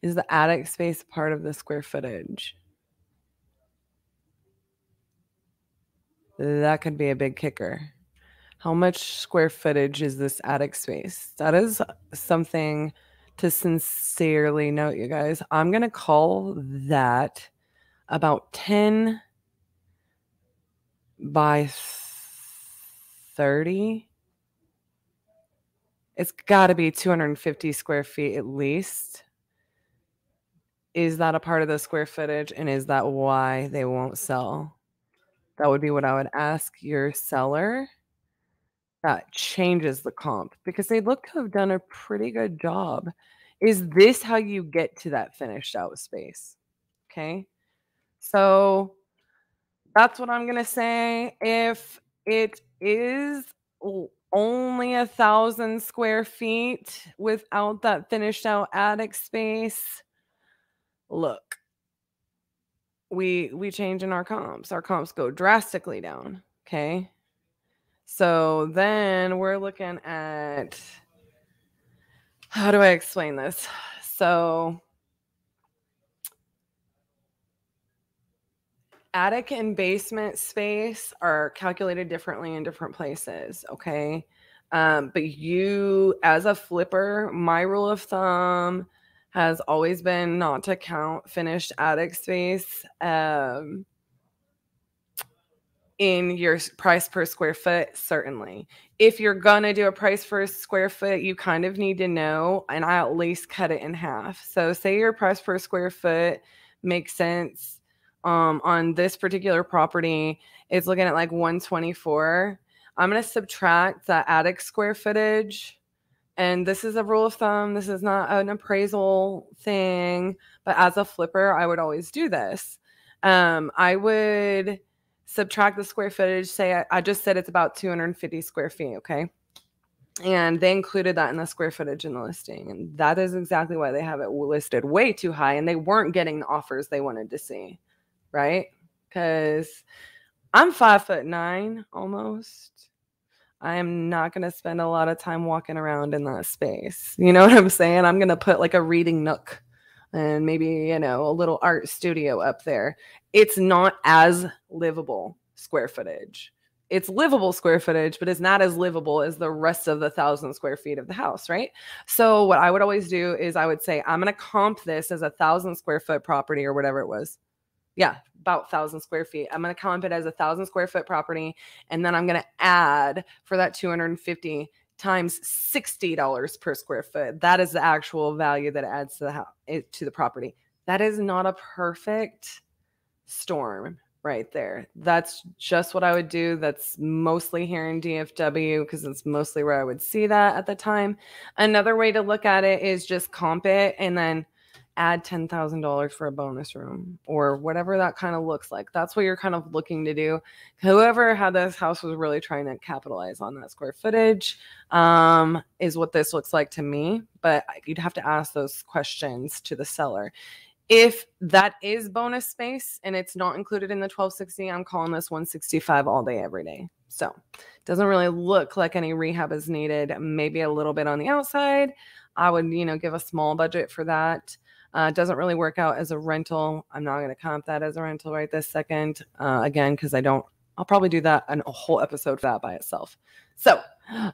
Is the attic space part of the square footage? That could be a big kicker. How much square footage is this attic space? That is something to sincerely note, you guys. I'm going to call that about ten by thirty. It's got to be two hundred fifty square feet at least. Is that a part of the square footage? And is that why they won't sell? That would be what I would ask your seller. That changes the comp because they look to have done a pretty good job. Is this how you get to that finished out space? Okay. So that's what I'm going to say. If it is only a thousand square feet without that finished out attic space, look, we, we change in our comps. Our comps go drastically down. Okay. So then we're looking at, how do I explain this? So attic and basement space are calculated differently in different places, okay? Um, but you, as a flipper, my rule of thumb has always been not to count finished attic space Um in your price per square foot. Certainly if you're gonna do a price per square foot, you kind of need to know, and I at least cut it in half. So say your price per square foot makes sense um on this particular property. It's looking at like one twenty-four. I'm going to subtract the attic square footage, and this is a rule of thumb. This is not an appraisal thing, but as a flipper, I would always do this. um I would subtract the square footage. Say I, I just said it's about two hundred fifty square feet, okay? And they included that in the square footage in the listing, and that is exactly why they have it listed way too high, and they weren't getting the offers they wanted to see, right? Because I'm five foot nine almost. I am not going to spend a lot of time walking around in that space. You know what I'm saying? I'm going to put like a reading nook and maybe, you know, a little art studio up there. It's not as livable square footage. It's livable square footage, but it's not as livable as the rest of the thousand square feet of the house, right? So what I would always do is I would say, I'm going to comp this as a thousand square foot property or whatever it was. Yeah, about thousand square feet. I'm going to comp it as a thousand square foot property. And then I'm going to add for that two hundred fifty times sixty dollars per square foot. That is the actual value that it adds to the house, to the property. That is not a perfect storm right there. That's just what I would do. That's mostly here in D F W because it's mostly where I would see that at the time. Another way to look at it is just comp it and then add ten thousand dollars for a bonus room or whatever that kind of looks like. That's what you're kind of looking to do. Whoever had this house was really trying to capitalize on that square footage, um, is what this looks like to me. But you'd have to ask those questions to the seller. If that is bonus space and it's not included in the twelve sixty, I'm calling this one sixty-five all day, every day. So it doesn't really look like any rehab is needed. Maybe a little bit on the outside. I would, you know, give a small budget for that. Uh, doesn't really work out as a rental. I'm not going to comp that as a rental right this second. Uh, again, because I don't, I'll probably do that an, a whole episode for that by itself. So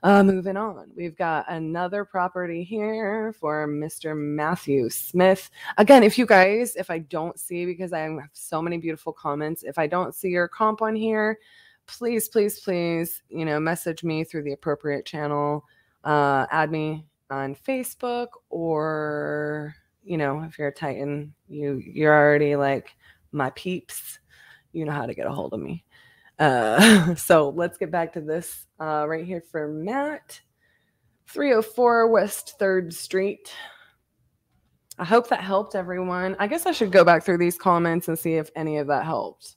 uh, moving on, we've got another property here for Mister Matthew Smith. Again, if you guys, if I don't see, because I have so many beautiful comments, if I don't see your comp on here, please, please, please, you know, message me through the appropriate channel, uh, add me on Facebook, or, you know, if you're a Titan, you, you're already like my peeps, you know how to get a hold of me. Uh, so let's get back to this, uh, right here for Matt, three oh four West third Street. I hope that helped everyone. I guess I should go back through these comments and see if any of that helped.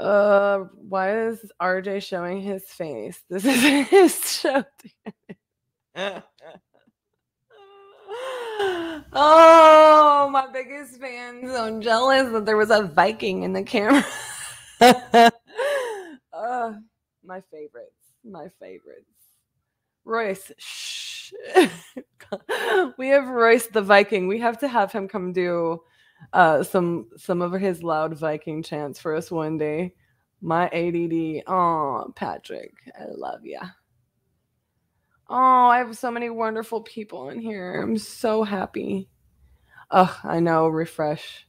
Uh, why is R J showing his face? This is his show. Oh, my biggest fan, so jealous that there was a Viking in the camera. uh, my favorites, my favorites. Royce, shh. We have Royce the Viking. We have to have him come do uh, some some of his loud Viking chants for us one day. My A D D. Oh, Patrick, I love ya. Oh, I have so many wonderful people in here. I'm so happy. Oh, I know. Refresh.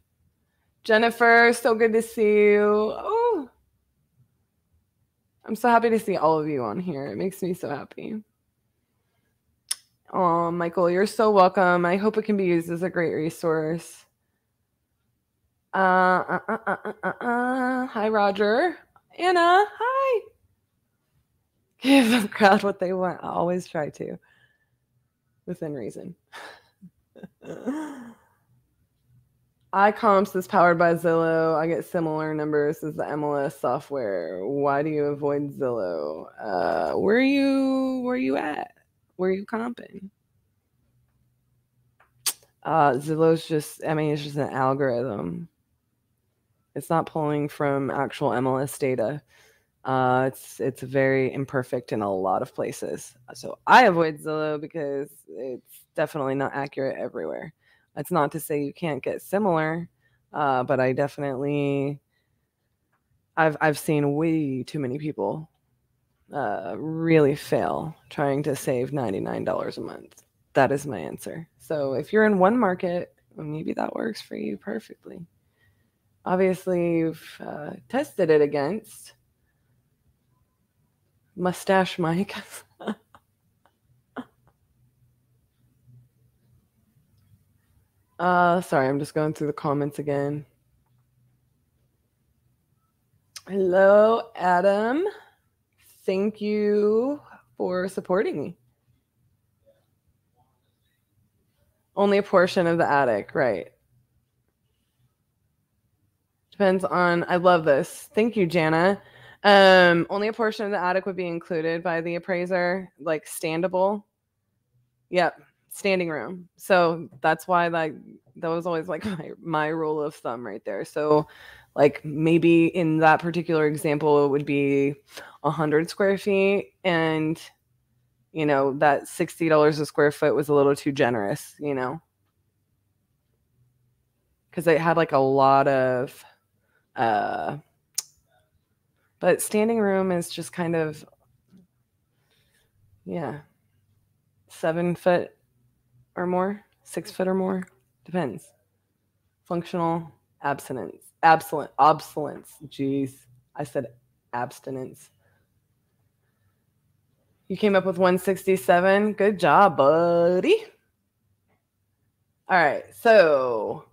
Jennifer, so good to see you. Oh, I'm so happy to see all of you on here. It makes me so happy. Oh, Michael, you're so welcome. I hope it can be used as a great resource. Uh, uh, uh, uh, uh, uh. Hi, Roger. Anna, hi. Give the crowd what they want. I always try to, within reason. iComps is powered by Zillow. I get similar numbers as the M L S software. Why do you avoid Zillow? Uh, where are you? Where are you at? Where are you comping? Uh, Zillow's just. I mean, it's just an algorithm. It's not pulling from actual M L S data. Uh, it's it's very imperfect in a lot of places. So I avoid Zillow because it's definitely not accurate everywhere. It's not to say you can't get similar, uh, but I definitely I've I've seen way too many people uh, really fail trying to save ninety-nine dollars a month. That is my answer. So if you're in one market, maybe that works for you perfectly. Obviously, you've uh, tested it against. Mustache Mike. uh, sorry, I'm just going through the comments again. Hello, Adam. Thank you for supporting me. Only a portion of the attic, right? Depends on, I love this. Thank you, Jana. Um, only a portion of the attic would be included by the appraiser, like standable. Yep. Standing room. So that's why, like, that was always like my, my rule of thumb right there. So like maybe in that particular example, it would be a hundred square feet. And you know, that sixty dollars a square foot was a little too generous, you know, cause it had like a lot of, uh, but standing room is just kind of, yeah, seven foot or more, six foot or more, depends. Functional abstinence, absolute obsolence. Jeez, I said abstinence. You came up with one sixty-seven. Good job, buddy. All right, so.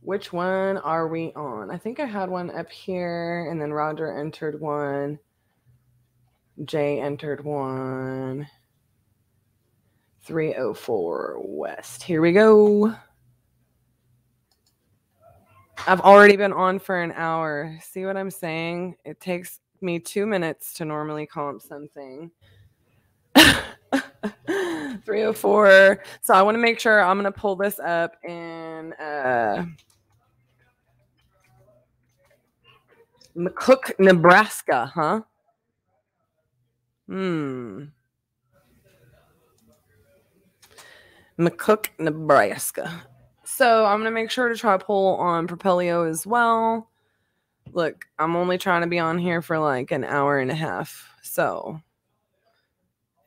Which one are we on? I think I had one up here, and then Roger entered one. Jay entered one. three oh four West. Here we go. I've already been on for an hour. See what I'm saying? It takes me two minutes to normally comp something. three oh four. So I want to make sure I'm going to pull this up in uh, McCook, Nebraska, huh? Hmm. McCook, Nebraska. So I'm going to make sure to try pull on Propelio as well. Look, I'm only trying to be on here for like an hour and a half. So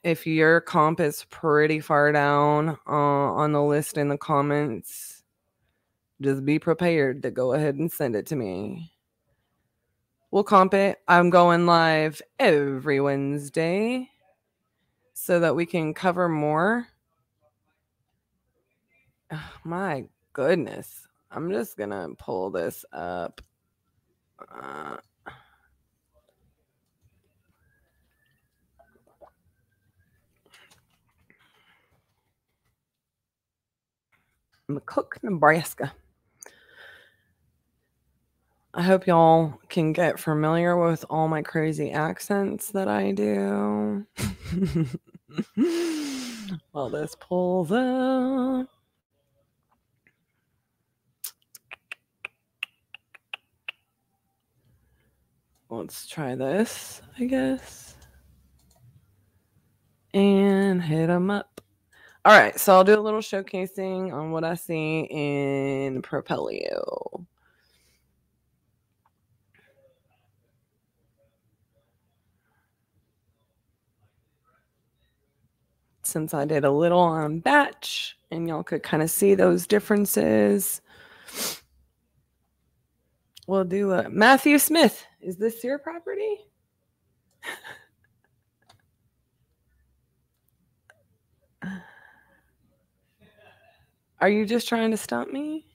if your comp is pretty far down uh, on the list in the comments, just be prepared to go ahead and send it to me. We'll comp it. I'm going live every Wednesday so that we can cover more. Oh, my goodness. I'm just going to pull this up. Uh, McCook, Nebraska. I hope y'all can get familiar with all my crazy accents that I do. While this pulls up. Let's try this, I guess. And hit them up. All right, so I'll do a little showcasing on what I see in Propelio. Since I did a little on Batch, and y'all could kind of see those differences. We'll do a Matthew Smith. Is this your property? Are you just trying to stump me?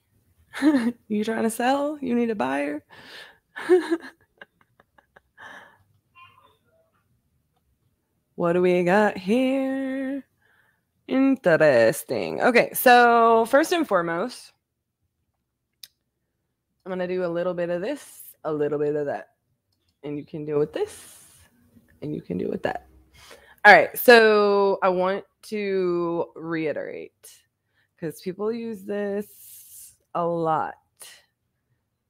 You trying to sell? You need a buyer? What do we got here? Interesting. Okay, so first and foremost, I'm going to do a little bit of this, a little bit of that. And you can do with this, and you can do with that. All right, so I want to reiterate, because people use this a lot,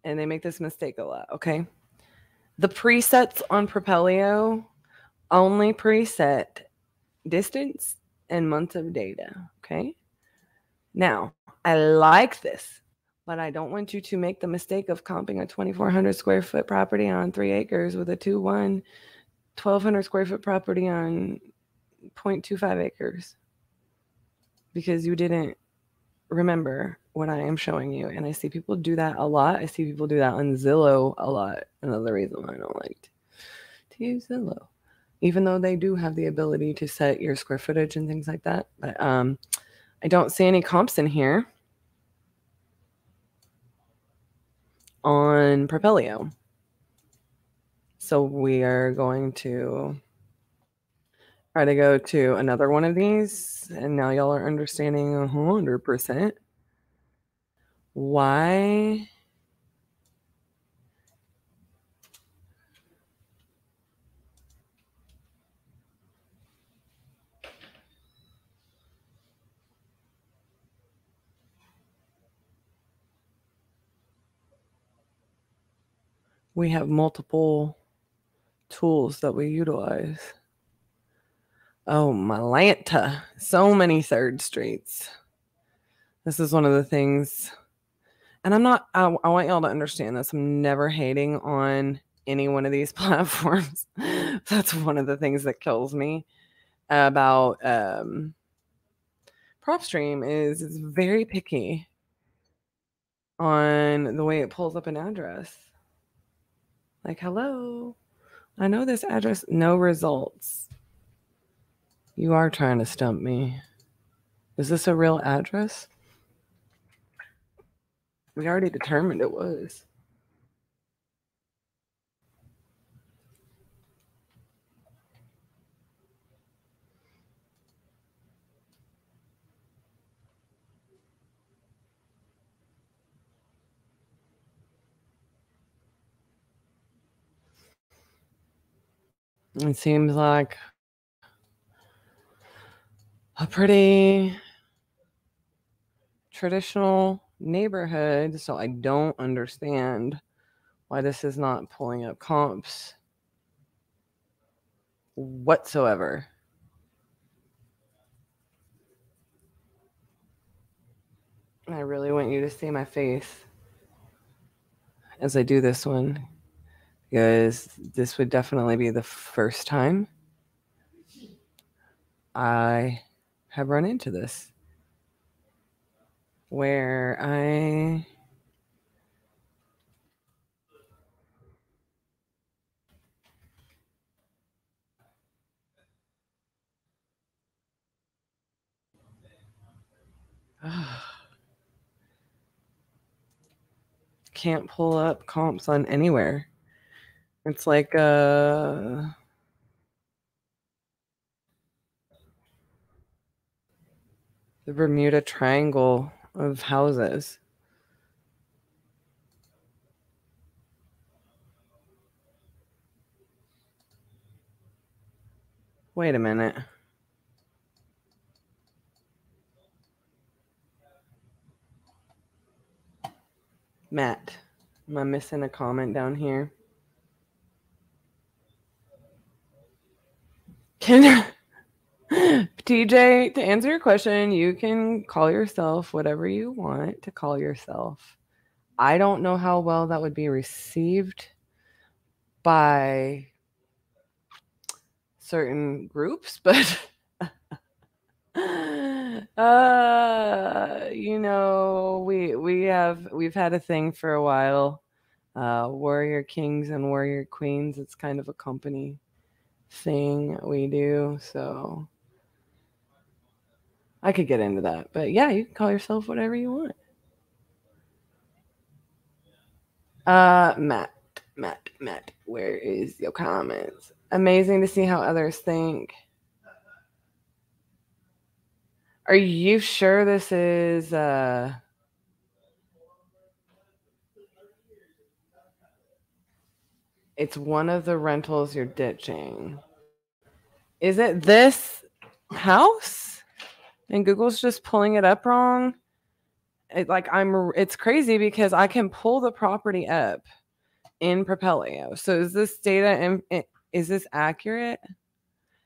and they make this mistake a lot, okay? The presets on Propelio only preset distance and months of data, okay? Now, I like this, but I don't want you to make the mistake of comping a twenty-four hundred square foot property on three acres with a two one, twelve hundred square foot property on point two five acres, because you didn't remember what I am showing you. And I see people do that a lot. I see people do that on Zillow a lot. Another reason why I don't like to use Zillow, even though they do have the ability to set your square footage and things like that. But um, I don't see any comps in here on Propelio. So we are going to try to go to another one of these, and now y'all are understanding one hundred percent why we have multiple tools that we utilize. Oh, my Lanta. So many third streets. This is one of the things. And I'm not, I, I want y'all to understand this. I'm never hating on any one of these platforms. That's one of the things that kills me about um, PropStream is it's very picky on the way it pulls up an address. Like, hello, I know this address, no results. You are trying to stump me. Is this a real address? We already determined it was. It seems like a pretty traditional neighborhood, so I don't understand why this is not pulling up comps whatsoever. I really want you to see my face as I do this one, because this would definitely be the first time I have run into this, where I can't pull up comps on anywhere. It's like uh the Bermuda Triangle of houses. Wait a minute. Matt, am I missing a comment down here? Can T J, to answer your question, you can call yourself whatever you want to call yourself. I don't know how well that would be received by certain groups, but uh, you know, we we have we've had a thing for a while, uh, Warrior Kings and Warrior Queens. It's kind of a company thing we do, so I could get into that. But yeah, you can call yourself whatever you want. Uh, Matt, Matt, Matt, where is your comments? Amazing to see how others think. Are you sure this is uh it's one of the rentals you're ditching? Is it this house? And Google's just pulling it up wrong. It, like I'm, it's crazy because I can pull the property up in Propelio. So is this data, is this accurate?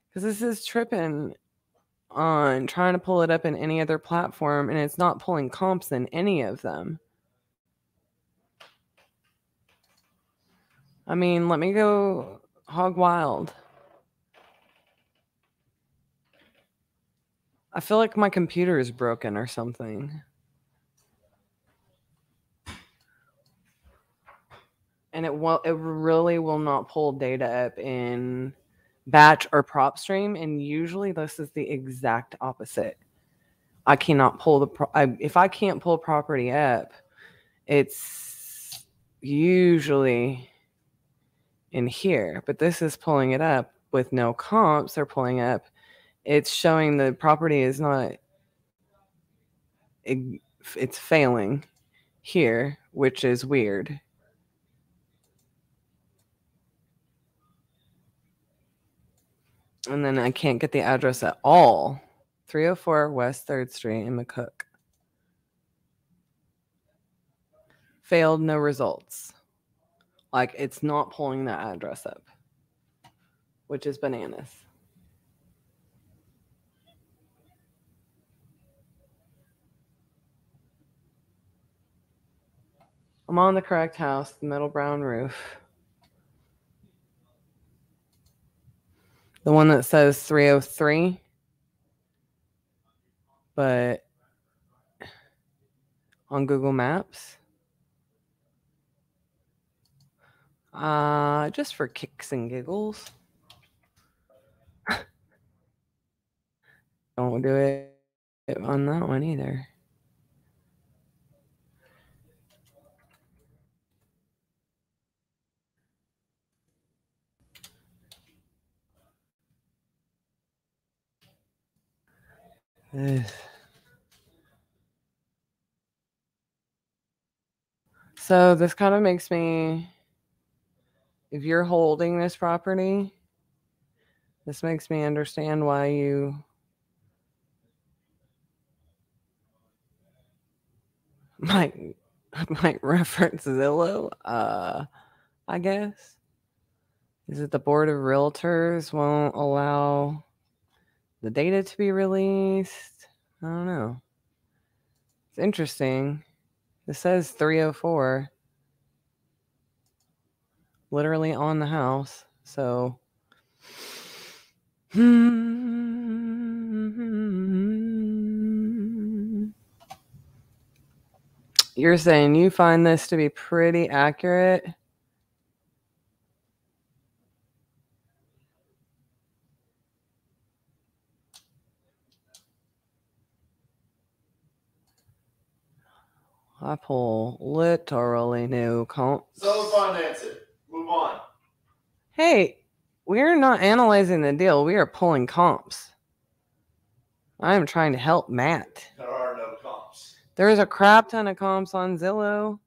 Because this is tripping on trying to pull it up in any other platform, and it's not pulling comps in any of them. I mean, let me go hog wild. I feel like my computer is broken or something. And it will, it really will not pull data up in Batch or PropStream, and usually this is the exact opposite. I cannot pull the pro- I, if I can't pull property up, it's usually in here, but this is pulling it up with no comps. They're pulling up. It's showing the property is not, it, it's failing here, which is weird. And then I can't get the address at all. three oh four West third Street in McCook. Failed, no results. Like, it's not pulling that address up, which is bananas. I'm on the correct house, the metal brown roof. The one that says three oh three, but on Google Maps. Uh, just for kicks and giggles. Don't do it on that one either. Ugh. So this kind of makes me... If you're holding this property This makes me understand why you... might might reference Zillow, uh, I guess. Is it the Board of Realtors won't allow the data to be released? I don't know. It's interesting. It says three oh four literally on the house, so... You're saying you find this to be pretty accurate? I pull literally no comp. So finance it. Move on. Hey, we're not analyzing the deal. We are pulling comps. I am trying to help Matt. There are no comps. There's a crap ton of comps on Zillow,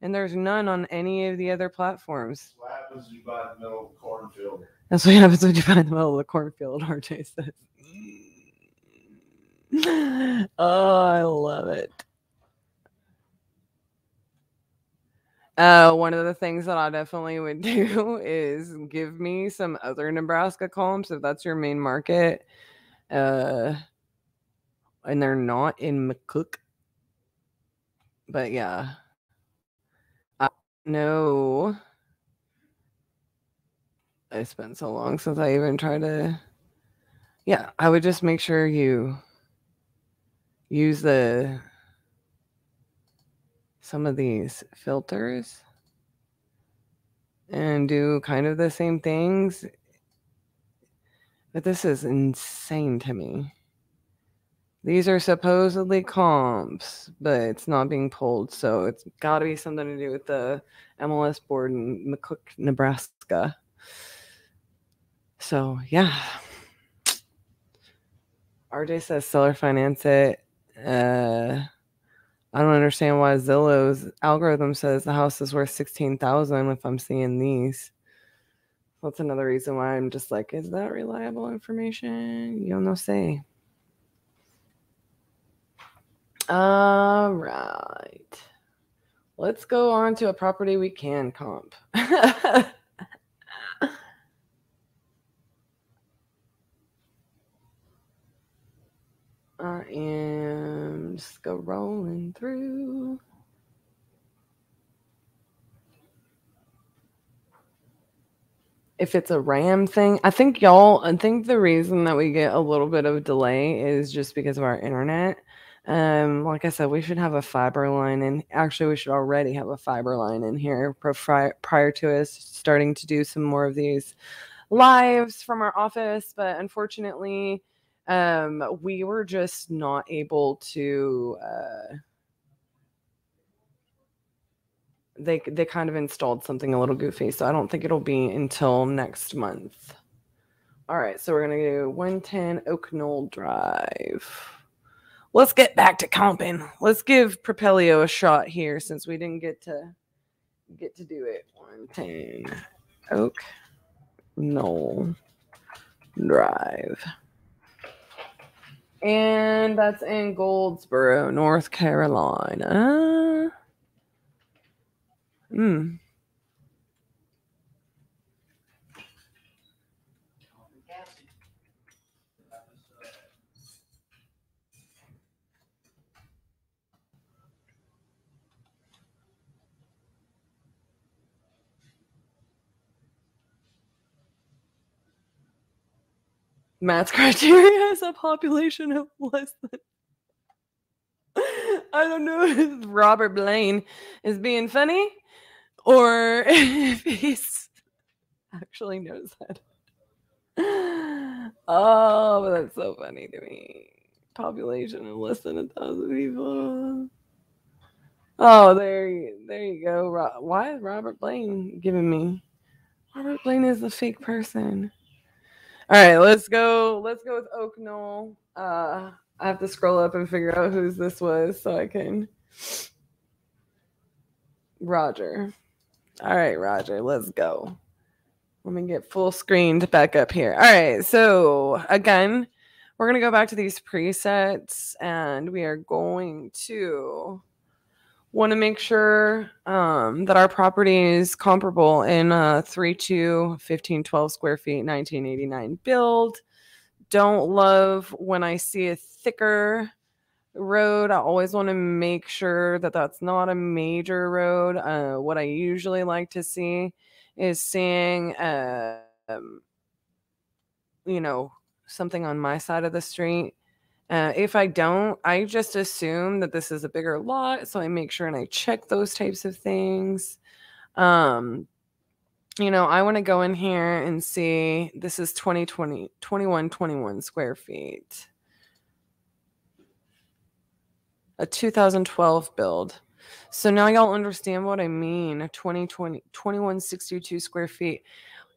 and there's none on any of the other platforms. What happens when you buy in the middle of the cornfield? That's what happens when you buy in the middle of the cornfield, R J says. Oh, I love it. Uh, one of the things that I definitely would do is give me some other Nebraska comps if that's your main market. Uh, and they're not in McCook. But yeah, I know it's been so long since I even tried to, yeah, I would just make sure you use the, some of these filters and do kind of the same things. But this is insane to me. These are supposedly comps, but it's not being pulled, so it's got to be something to do with the M L S board in McCook, Nebraska. So, yeah. R J says seller finance it. Uh, I don't understand why Zillow's algorithm says the house is worth sixteen thousand dollars if I'm seeing these. That's another reason why I'm just like, is that reliable information? You don't know, say. All right, let's go on to a property we can comp. I am just scrolling through. If it's a RAM thing, I think y'all, I think the reason that we get a little bit of delay is just because of our internet. Um, like I said, we should have a fiber line in. Actually, we should already have a fiber line in here prior to us starting to do some more of these lives from our office. But unfortunately, um, we were just not able to, uh, they, they kind of installed something a little goofy. So I don't think it'll be until next month. All right. So we're going to do one ten Oak Knoll Drive. Let's get back to comping. Let's give Propelio a shot here since we didn't get to get to do it. one ten Oak Knoll Drive. And that's in Goldsboro, North Carolina. Hmm. Matt's criteria is a population of less than... I don't know if Robert Blaine is being funny or if he's actually knows that. Oh, but that's so funny to me. Population of less than a thousand people. Oh, there you, there you go. Rob, why is Robert Blaine giving me? Robert Blaine is a fake person. All right, let's go. Let's go with Oak Knoll. Uh, I have to scroll up and figure out whose this was so I can. Roger. All right, Roger, let's go. Let me get full screened back up here. All right. So again, we're going to go back to these presets and we are going to want to make sure um, that our property is comparable in a three two, fifteen twelve square feet, nineteen eighty-nine build. Don't love when I see a thicker road. I always want to make sure that that's not a major road. Uh, what I usually like to see is seeing, uh, um, you know, something on my side of the street. Uh, if I don't, I just assume that this is a bigger lot. So I make sure and I check those types of things. Um, you know, I want to go in here and see, this is twenty, twenty, twenty-one, twenty-one square feet. A two thousand twelve build. So now y'all understand what I mean. twenty, twenty, twenty-one sixty-two square feet.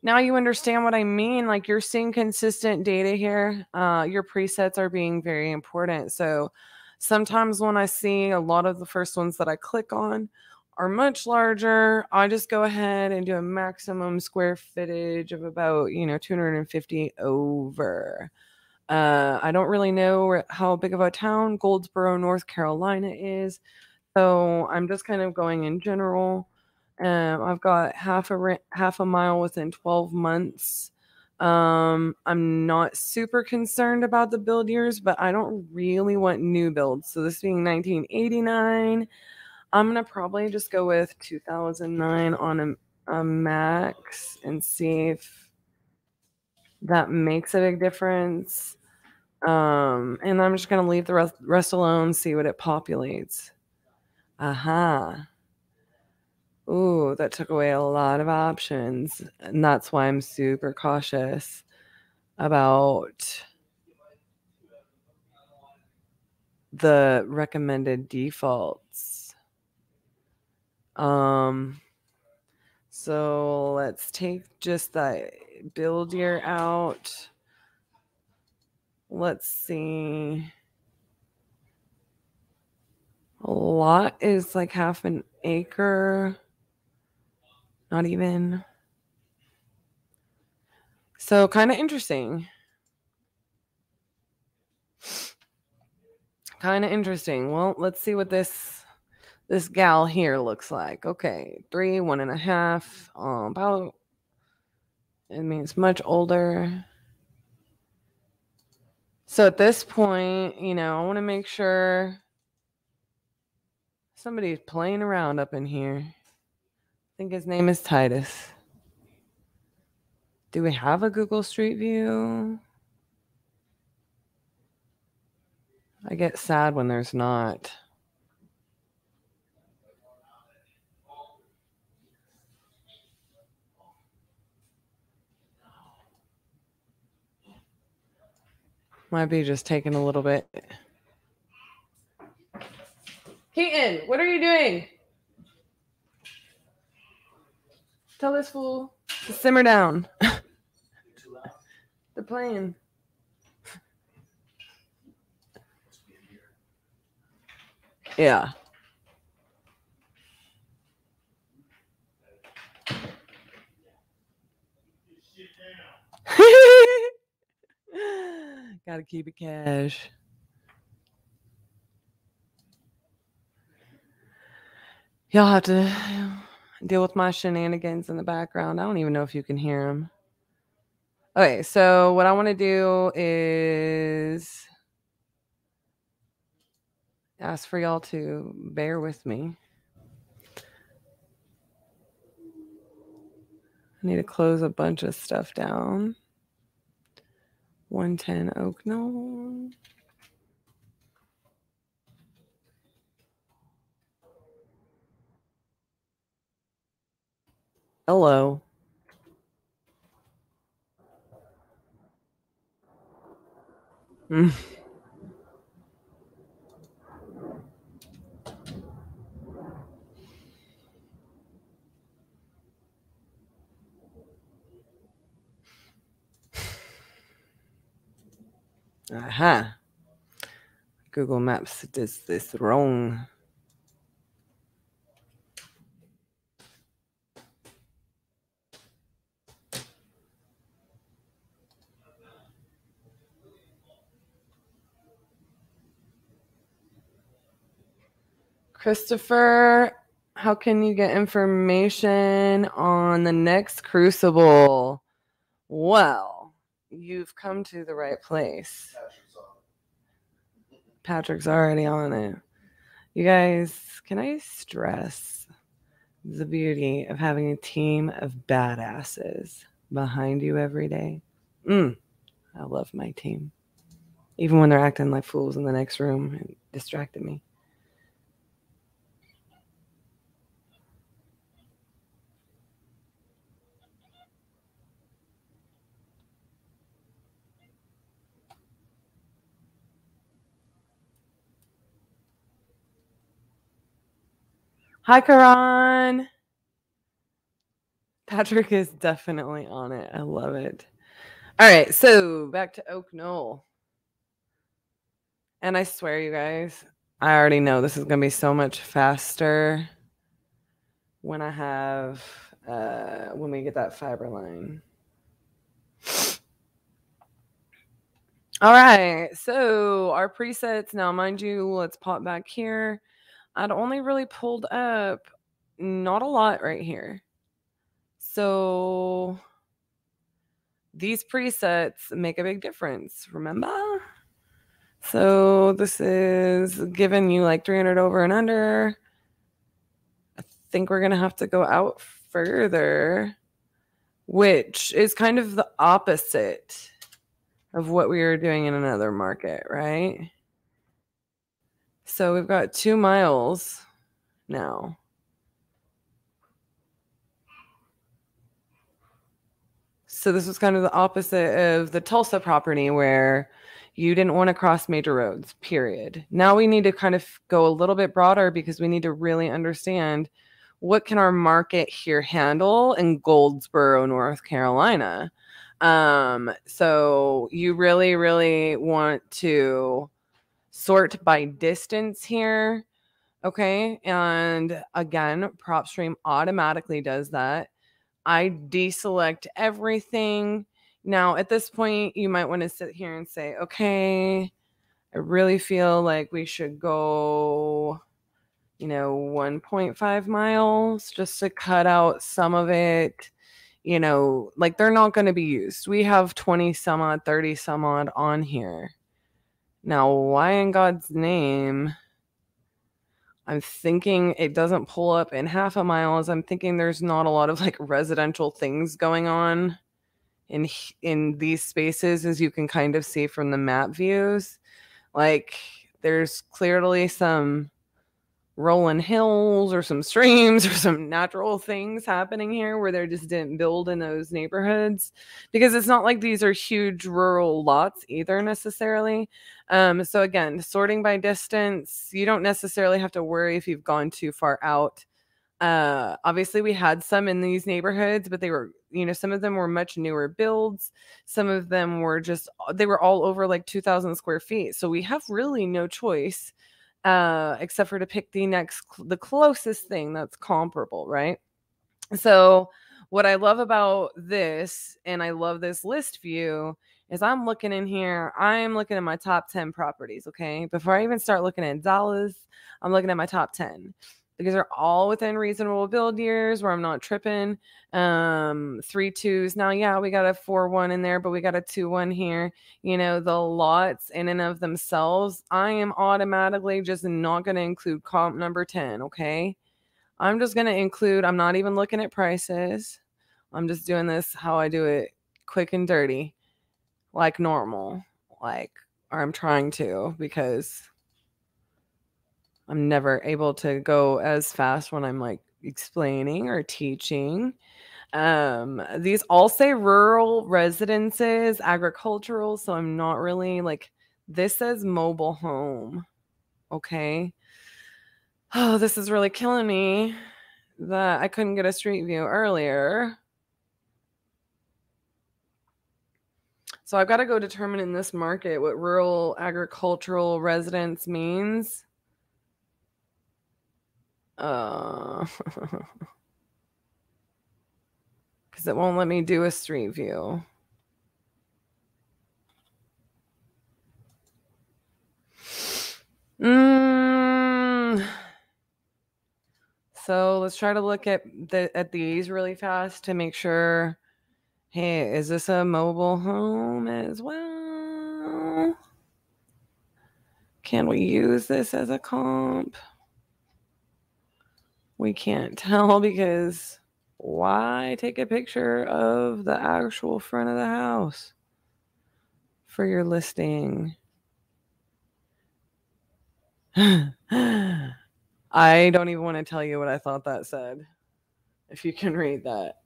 Now you understand what I mean. Like, you're seeing consistent data here. Uh, your presets are being very important. So sometimes when I see a lot of the first ones that I click on are much larger, I just go ahead and do a maximum square footage of about, you know, two hundred fifty over. Uh, I don't really know where, how big of a town Goldsboro, North Carolina is. So I'm just kind of going in general. Um, I've got half a half a mile within twelve months. Um, I'm not super concerned about the build years, but I don't really want new builds. So this being nineteen eighty-nine, I'm gonna probably just go with two thousand nine on a, a max and see if that makes a big difference. Um, and I'm just gonna leave the rest, rest alone, see what it populates. Aha. Uh-huh. Ooh, that took away a lot of options. And that's why I'm super cautious about the recommended defaults. Um, so let's take just that build year out. Let's see. A lot is like half an acre. Not even. So kind of interesting. Kind of interesting. Well, let's see what this this gal here looks like. Okay, three, one and a half. Um, about. I mean, it's much older. So at this point, you know, I want to make sure somebody's playing around up in here. I think his name is Titus. Do we have a Google Street View? I get sad when there's not. Might be just taking a little bit. Keaton, what are you doing? Tell this fool to simmer down. They're playing. Yeah. Gotta keep it cash. Y'all have to deal with my shenanigans in the background. I don't even know if you can hear them. Okay, so what I want to do is ask for y'all to bear with me. I need to close a bunch of stuff down. one ten Oaknall. Hello. Mm. Aha. Google Maps does this wrong. Christopher, how can you get information on the next Crucible? Well, you've come to the right place. Patrick's on it. Patrick's already on it. You guys, can I stress the beauty of having a team of badasses behind you every day? Mm, I love my team. Even when they're acting like fools in the next room, it distracted me. Hi, Karan. Patrick is definitely on it. I love it. All right, so back to Oak Knoll. And I swear, you guys, I already know this is going to be so much faster when I have, uh, when we get that fiber line. All right, so our presets. Now, mind you, let's pop back here. I'd only really pulled up not a lot right here. So these presets make a big difference, remember? So this is giving you like three hundred over and under. I think we're going to have to go out further, which is kind of the opposite of what we were doing in another market, right? So we've got two miles now. So this was kind of the opposite of the Tulsa property where you didn't want to cross major roads, period. Now we need to kind of go a little bit broader because we need to really understand what can our market here handle in Goldsboro, North Carolina. Um, so you really, really want to sort by distance here, okay? And again, PropStream automatically does that. I deselect everything. Now, at this point, you might want to sit here and say, okay, I really feel like we should go, you know, one point five miles just to cut out some of it. You know, like they're not going to be used. We have twenty some odd, thirty some odd on here. Now, why in God's name? I'm thinking it doesn't pull up in half a mile. As I'm thinking there's not a lot of like residential things going on in in these spaces, as you can kind of see from the map views. Like there's clearly some rolling hills or some streams or some natural things happening here where they just didn't build in those neighborhoods, because it's not like these are huge rural lots either necessarily. Um, so again, sorting by distance, you don't necessarily have to worry if you've gone too far out. Uh, obviously we had some in these neighborhoods, but they were, you know, some of them were much newer builds. Some of them were just, they were all over like two thousand square feet. So we have really no choice Uh, except for to pick the next, the closest thing that's comparable, right? So what I love about this, and I love this list view, is I'm looking in here, I'm looking at my top ten properties, okay? Before I even start looking at Dallas, I'm looking at my top ten, because they're all within reasonable build years where I'm not tripping. Um, three twos. Now, yeah, we got a four one in there, but we got a two one here. You know, the lots in and of themselves, I am automatically just not going to include comp number ten. Okay. I'm just going to include, I'm not even looking at prices. I'm just doing this how I do it, quick and dirty, like normal, like, or I'm trying to, because I'm never able to go as fast when I'm like explaining or teaching. Um, these all say rural residences, agricultural. So I'm not really like, this says mobile home. Okay. Oh, this is really killing me that I couldn't get a street view earlier. So I've got to go determine in this market what rural agricultural residence means. Uh, because it won't let me do a street view. Mm, So let's try to look at the at these really fast to make sure. Hey, is this a mobile home as well? Can we use this as a comp? We can't tell because why take a picture of the actual front of the house for your listing? I don't even want to tell you what I thought that said, if you can read that.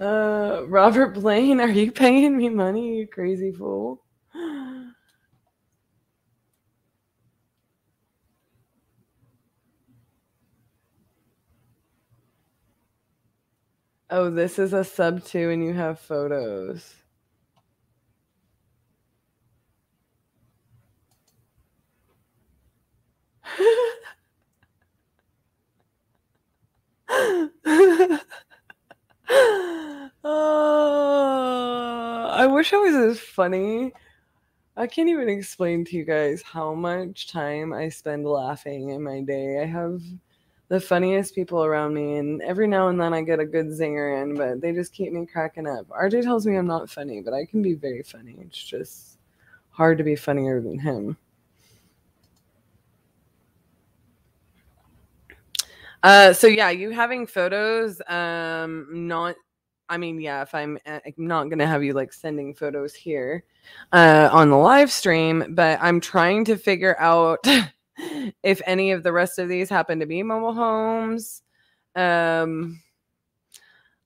Uh, Robert Blaine, are you paying me money, you crazy fool? Oh, this is a sub two and you have photos. Oh, I wish I was as funny. I can't even explain to you guys how much time I spend laughing in my day. I have the funniest people around me, and every now and then I get a good zinger in, but they just keep me cracking up. R J tells me I'm not funny, but I can be very funny. It's just hard to be funnier than him. Uh, so yeah, you having photos, um, not, I mean, yeah, if I'm, I'm not going to have you like sending photos here, uh, on the live stream, but I'm trying to figure out if any of the rest of these happen to be mobile homes. Um,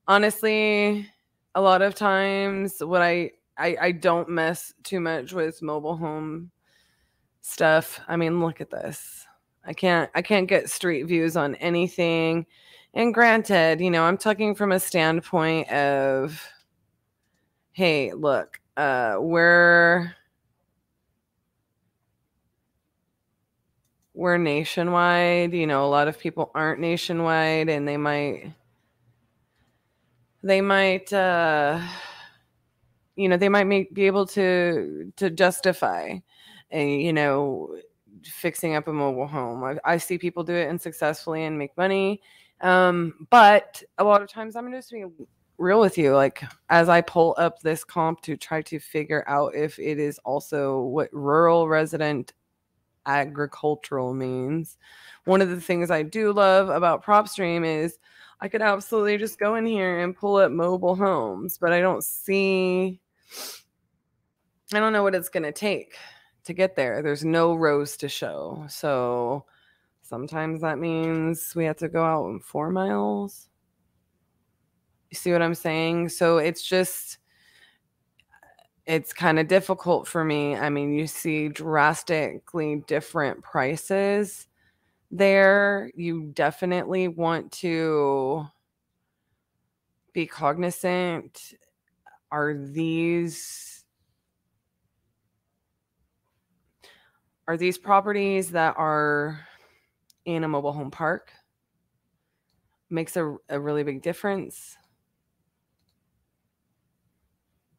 honestly, a lot of times what I, I, I don't mess too much with mobile home stuff. I mean, look at this. I can't I can't get street views on anything. And granted, you know, I'm talking from a standpoint of, hey, look, uh, we're we're nationwide. You know, a lot of people aren't nationwide, and they might they might uh, you know, they might make, be able to to justify, and you know, fixing up a mobile home. I, I see people do it and successfully and make money. Um, but a lot of times I'm just being real with you. Like as I pull up this comp to try to figure out if it is also what rural resident agricultural means. One of the things I do love about PropStream is I could absolutely just go in here and pull up mobile homes, but I don't see, I don't know what it's going to take to get there. There's no rows to show. So sometimes that means we have to go out in four miles. You see what I'm saying? So it's just, it's kind of difficult for me. I mean, you see drastically different prices there. You definitely want to be cognizant. Are these Are these properties that are in a mobile home park? Makes a, a really big difference.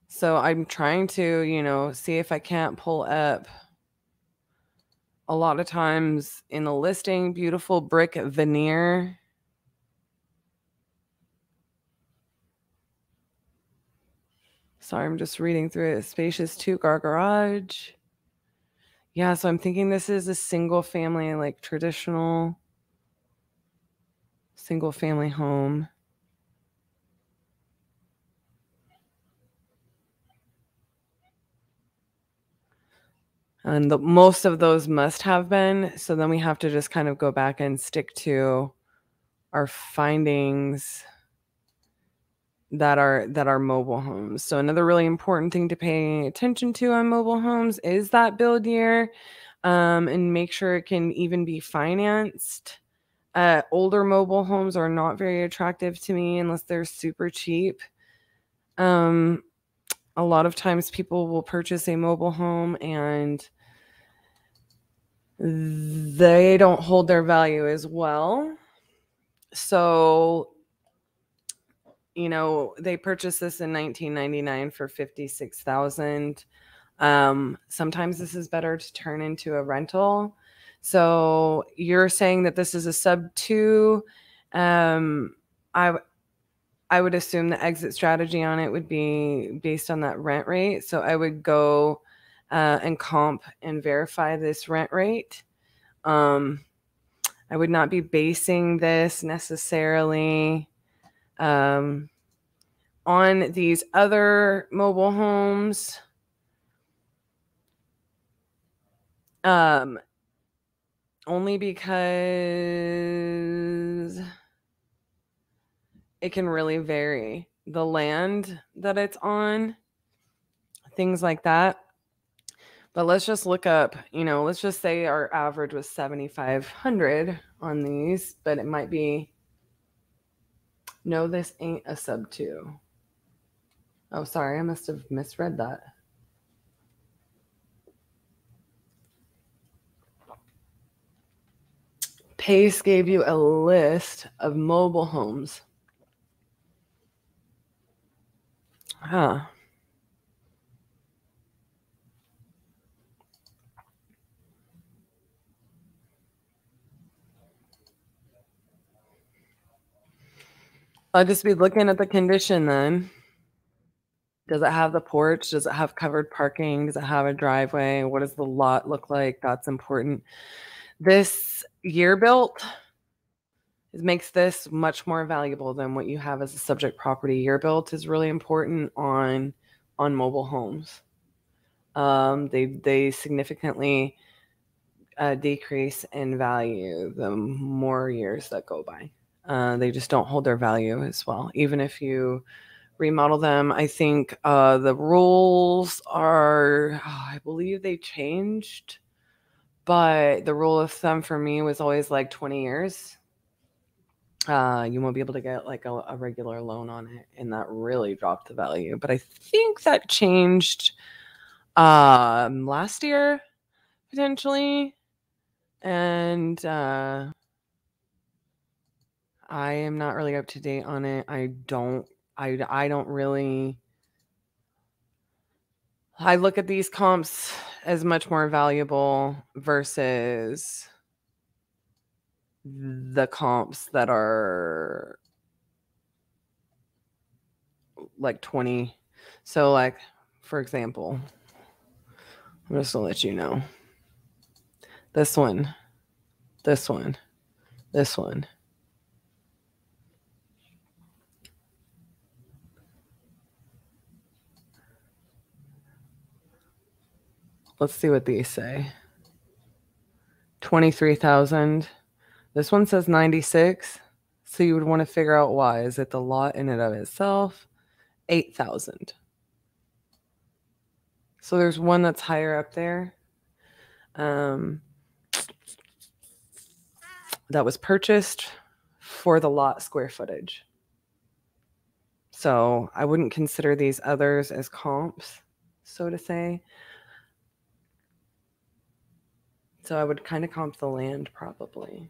So I'm trying to, you know, see if I can't pull up. A lot of times in the listing, beautiful brick veneer. Sorry, I'm just reading through it. Spacious two-car garage. Yeah, so I'm thinking this is a single family, like traditional single family home. And the, most of those must have been. So then we have to just kind of go back and stick to our findings that are that are mobile homes. So another really important thing to pay attention to on mobile homes is that build year, um, and make sure it can even be financed. Uh, older mobile homes are not very attractive to me unless they're super cheap. Um, a lot of times people will purchase a mobile home and they don't hold their value as well. So you know, they purchased this in nineteen ninety-nine for fifty-six thousand dollars. Um, sometimes this is better to turn into a rental. So you're saying that this is a sub two. Um, I, I would assume the exit strategy on it would be based on that rent rate. So I would go uh, and comp and verify this rent rate. Um, I would not be basing this necessarily um, on these other mobile homes. Um, only because it can really vary. The land that it's on, things like that. But let's just look up, you know, let's just say our average was seventy-five hundred on these, but it might be, no, this ain't a sub two. Oh, sorry, I must have misread that. Pace gave you a list of mobile homes. Huh. I'll just be looking at the condition then. Does it have the porch? Does it have covered parking? Does it have a driveway? What does the lot look like? That's important. This year built makes this much more valuable than what you have as a subject property. Year built is really important on on mobile homes. Um, they they significantly uh, decrease in value the more years that go by. Uh, they just don't hold their value as well, even if you remodel them. I think uh, the rules are, oh, I believe they changed, but the rule of thumb for me was always like twenty years. Uh, you won't be able to get like a, a regular loan on it, and that really dropped the value. But I think that changed um, last year, potentially, and uh, I am not really up to date on it. I don't. I I don't really. I look at these comps as much more valuable versus the comps that are like twenty. So like, for example, I'm just gonna let you know. This one, this one, this one. Let's see what these say. twenty-three thousand. This one says ninety-six, so you would want to figure out why. Is it the lot in and of itself? eight thousand. So there's one that's higher up there. Um, that was purchased for the lot square footage. So I wouldn't consider these others as comps, so to say. So I would kind of comp the land probably.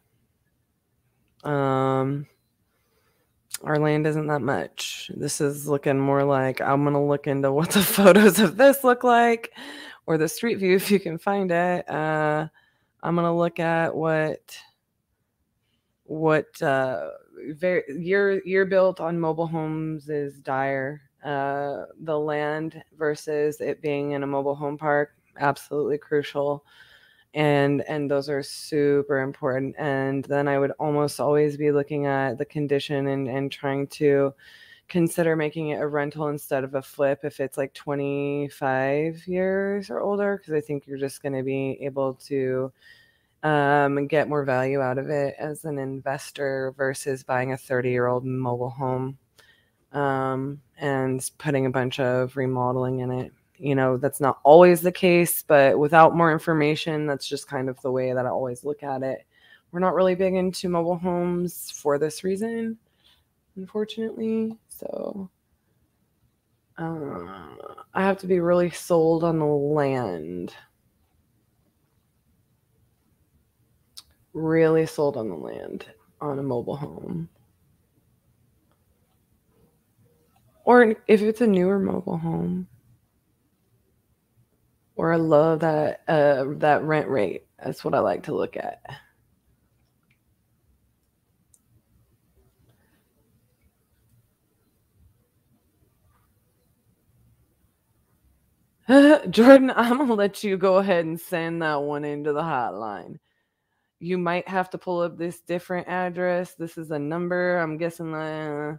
Um, our land isn't that much. This is looking more like, I'm going to look into what the photos of this look like, or the street view if you can find it. Uh, I'm going to look at what, what, uh, very, year, year built on mobile homes is dire. Uh, the land versus it being in a mobile home park, absolutely crucial. And and those are super important. And then I would almost always be looking at the condition and, and trying to consider making it a rental instead of a flip if it's like twenty-five years or older, because I think you're just going to be able to um, get more value out of it as an investor versus buying a thirty-year-old mobile home um, and putting a bunch of remodeling in it. You know, that's not always the case, but without more information, that's just kind of the way that I always look at it. We're not really big into mobile homes for this reason, unfortunately. So uh, I have to be really sold on the land. Really sold on the land on a mobile home. Or if it's a newer mobile home. Or I love that uh, that rent rate. That's what I like to look at. Jordan, I'm going to let you go ahead and send that one into the hotline. You might have to pull up this different address. This is a number. I'm guessing uh,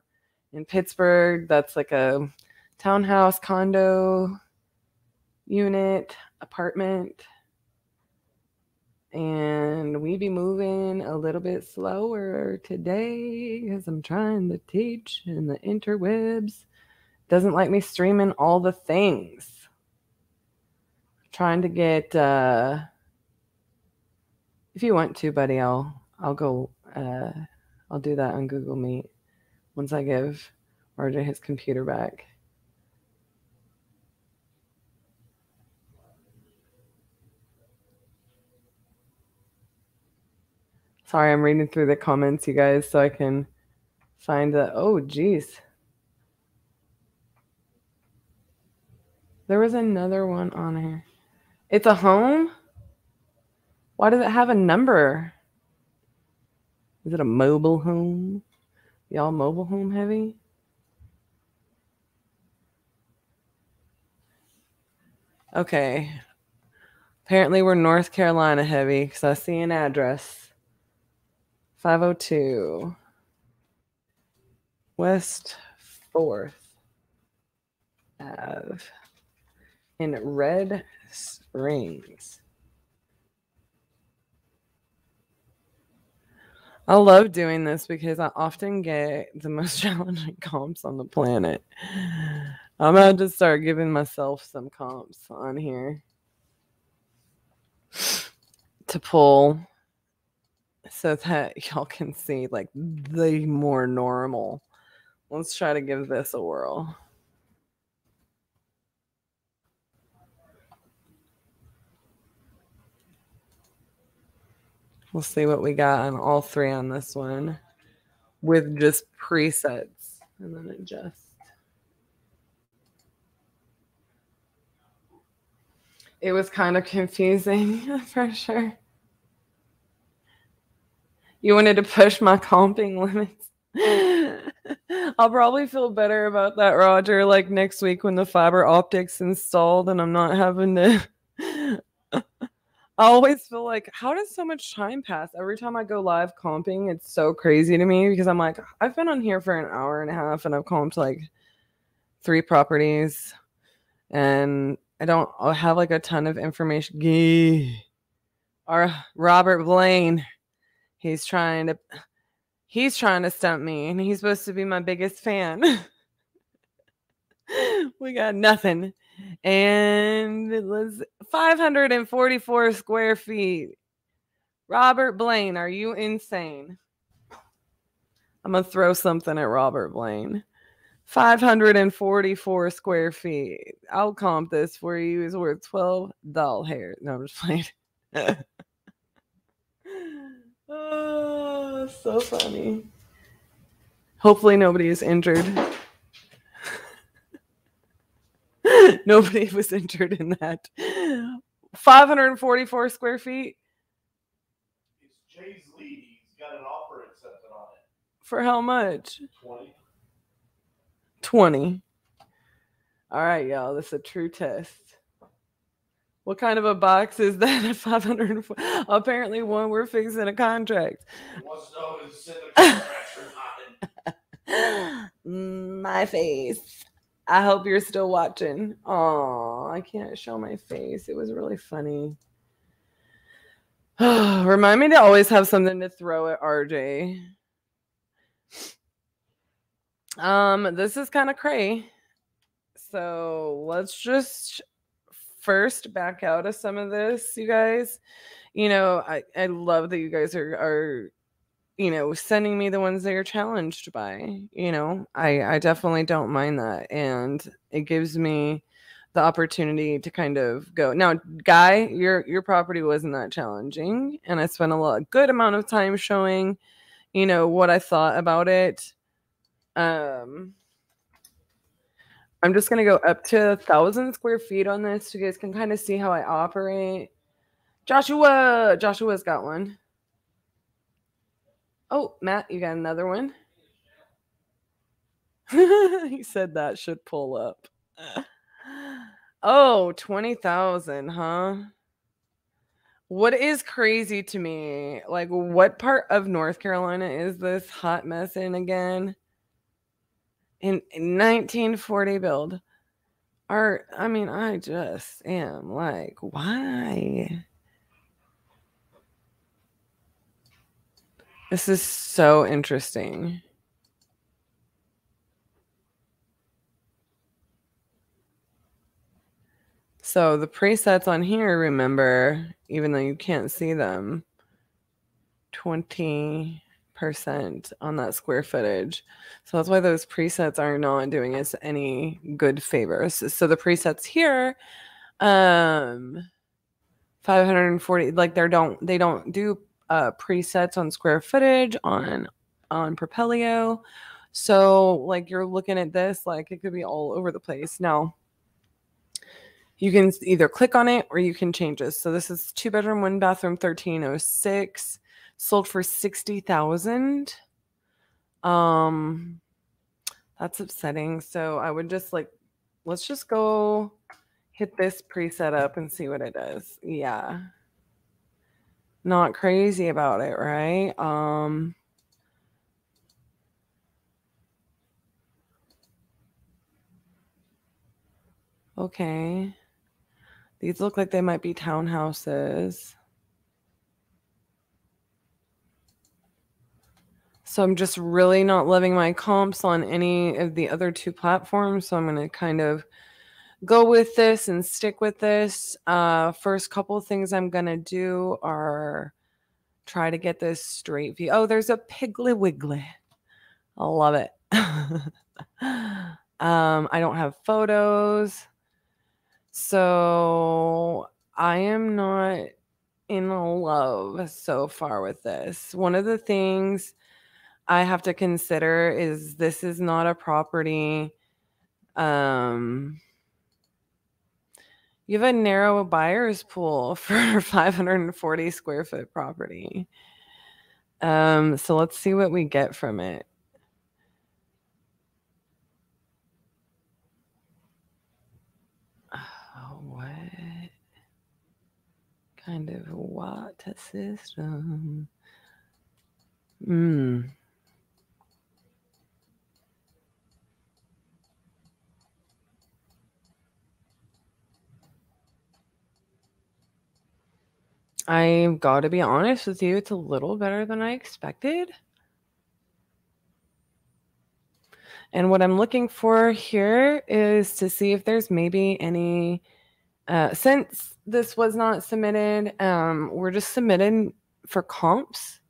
in Pittsburgh, that's like a townhouse, condo, unit, apartment. And we be moving a little bit slower today because I'm trying to teach and the interwebs doesn't like me streaming all the things. I'm trying to get... Uh, if you want to, buddy, I'll I'll go. Uh, I'll do that on Google Meet once I give R J his computer back. Sorry, I'm reading through the comments, you guys, so I can find the. Oh, geez, there was another one on here. It's a home. Why does it have a number? Is it a mobile home? Y'all mobile home heavy? Okay. Apparently we're North Carolina heavy because I see an address. five oh two West fourth Avenue in Red Springs. I love doing this because I often get the most challenging comps on the planet. I'm going to just start giving myself some comps on here to pull so that y'all can see like the more normal. Let's try to give this a whirl. We'll see what we got on all three on this one with just presets and then adjust. It was kind of confusing for sure. You wanted to push my comping limits. I'll probably feel better about that, Roger, like next week when the fiber optics installed and I'm not having to... I always feel like, how does so much time pass? Every time I go live comping, it's so crazy to me because I'm like, I've been on here for an hour and a half and I've comped like three properties and I don't have like a ton of information. Gee. Or Robert Blaine, he's trying to, he's trying to stump me and he's supposed to be my biggest fan. We got nothing. And it was five hundred forty-four square feet. Robert Blaine, are you insane? I'm going to throw something at Robert Blaine. five hundred forty-four square feet. I'll comp this for you. It's worth twelve dollars hair. No, I'm just playing. Oh, so funny. Hopefully nobody is injured. Nobody was injured in that. five hundred forty-four square feet. It's Jay's lead. He's got an offer accepted on it. For how much? twenty. twenty. All right, y'all. This is a true test. What kind of a box is that at five hundred forty? Apparently one we're fixing a contract. He wants to know if it's in the contract or not. My face. I hope you're still watching. Oh, I can't show my face. It was really funny. Remind me to always have something to throw at R J. Um, this is kind of cray. So let's just first back out of some of this, you guys. You know, I, I love that you guys are are you know, sending me the ones that you're challenged by, you know, I, I definitely don't mind that. And it gives me the opportunity to kind of go. Now, Guy, your, your property wasn't that challenging. And I spent a lot, a good amount of time showing, you know, what I thought about it. Um, I'm just going to go up to a thousand square feet on this. So you guys can kind of see how I operate. Joshua. Joshua's got one. Oh, Matt, you got another one. He said that should pull up. Oh, twenty thousand, huh? What is crazy to me, like, what part of North Carolina is this hot mess in again? In, in nineteen forty build. Art, I mean, I just am like, why? This is so interesting. So the presets on here, remember, even though you can't see them, twenty percent on that square footage. So that's why those presets are not doing us any good favors. So the presets here, um, five hundred forty, like they don't, they don't do uh, presets on square footage on, on Propelio. So like you're looking at this, like it could be all over the place. Now, you can either click on it or you can change this. So this is two bedroom, one bathroom, thirteen oh six, sold for sixty thousand. Um, that's upsetting. So I would just like, let's just go hit this preset up and see what it does. Yeah. Not crazy about it, right? Um, okay. These look like they might be townhouses. So I'm just really not loving my comps on any of the other two platforms. So I'm going to kind of go with this and stick with this. Uh, first couple things I'm going to do are try to get this straight view. Oh, there's a Piggly Wiggly. I love it. um, I don't have photos. So I am not in love so far with this. One of the things I have to consider is this is not a property. Um, you have a narrow buyer's pool for five hundred forty square foot property. Um, so let's see what we get from it. Kind of what system? Mm. I've got to be honest with you, it's a little better than I expected. And what I'm looking for here is to see if there's maybe any Uh, since this was not submitted, um, we're just submitted for comps.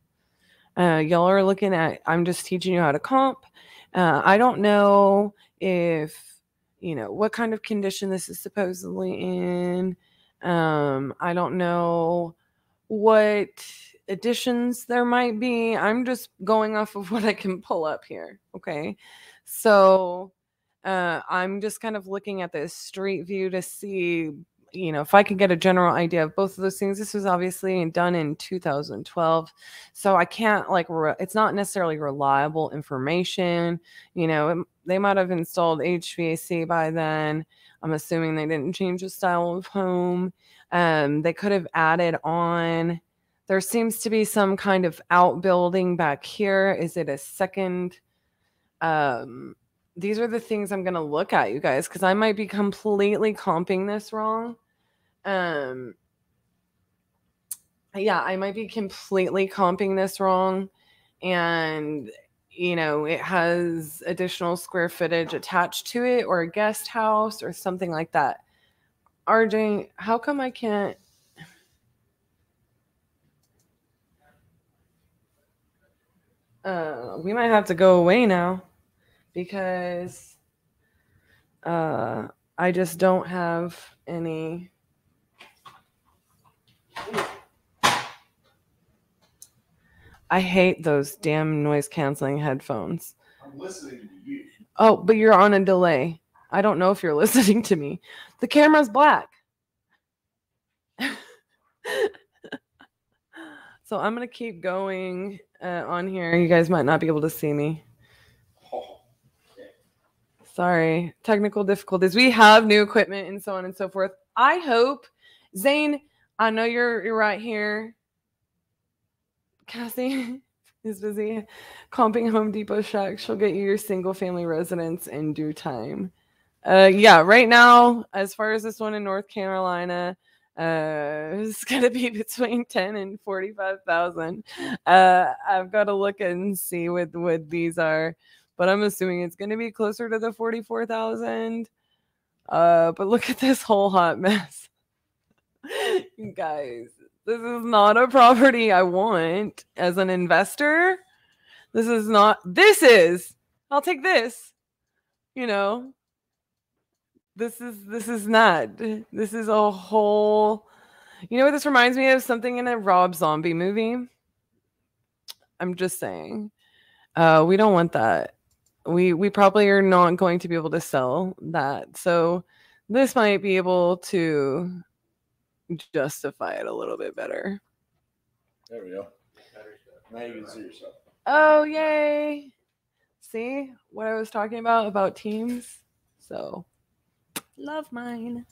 Uh, y'all are looking at, I'm just teaching you how to comp. Uh, I don't know if, you know, what kind of condition this is supposedly in. Um, I don't know what additions there might be. I'm just going off of what I can pull up here. Okay. So Uh, I'm just kind of looking at this street view to see, you know, if I can get a general idea of both of those things. This was obviously done in two thousand twelve. So I can't like, re it's not necessarily reliable information. You know, it, they might have installed H V A C by then. I'm assuming they didn't change the style of home. Um, they could have added on. There seems to be some kind of outbuilding back here. Is it a second? Um, These are the things I'm going to look at, you guys, because I might be completely comping this wrong. Um, yeah, I might be completely comping this wrong. And, you know, it has additional square footage attached to it or a guest house or something like that. R J, how come I can't? Uh, we might have to go away now, because uh, I just don't have any. I hate those damn noise canceling headphones. I'm listening to you. Oh, but you're on a delay. I don't know if you're listening to me. The camera's black. So I'm going to keep going uh, on here. You guys might not be able to see me. Sorry, technical difficulties. We have new equipment and so on and so forth. I hope, Zane, I know you're, you're right here. Cassie is busy comping Home Depot shack. She'll get you your single family residence in due time. Uh, yeah, right now, as far as this one in North Carolina, uh, it's going to be between ten and forty-five thousand. Uh, I've got to look and see what, what these are. But I'm assuming it's going to be closer to the forty-four thousand. Uh, but look at this whole hot mess. You guys, this is not a property I want as an investor. This is not, this is, I'll take this. You know, this is, this is not, this is a whole, you know what this reminds me of? Something in a Rob Zombie movie. I'm just saying. Uh, we don't want that. We we probably are not going to be able to sell that. So this might be able to justify it a little bit better. There we go. Now you can see yourself. Oh, yay. See what I was talking about, about teams? So love mine.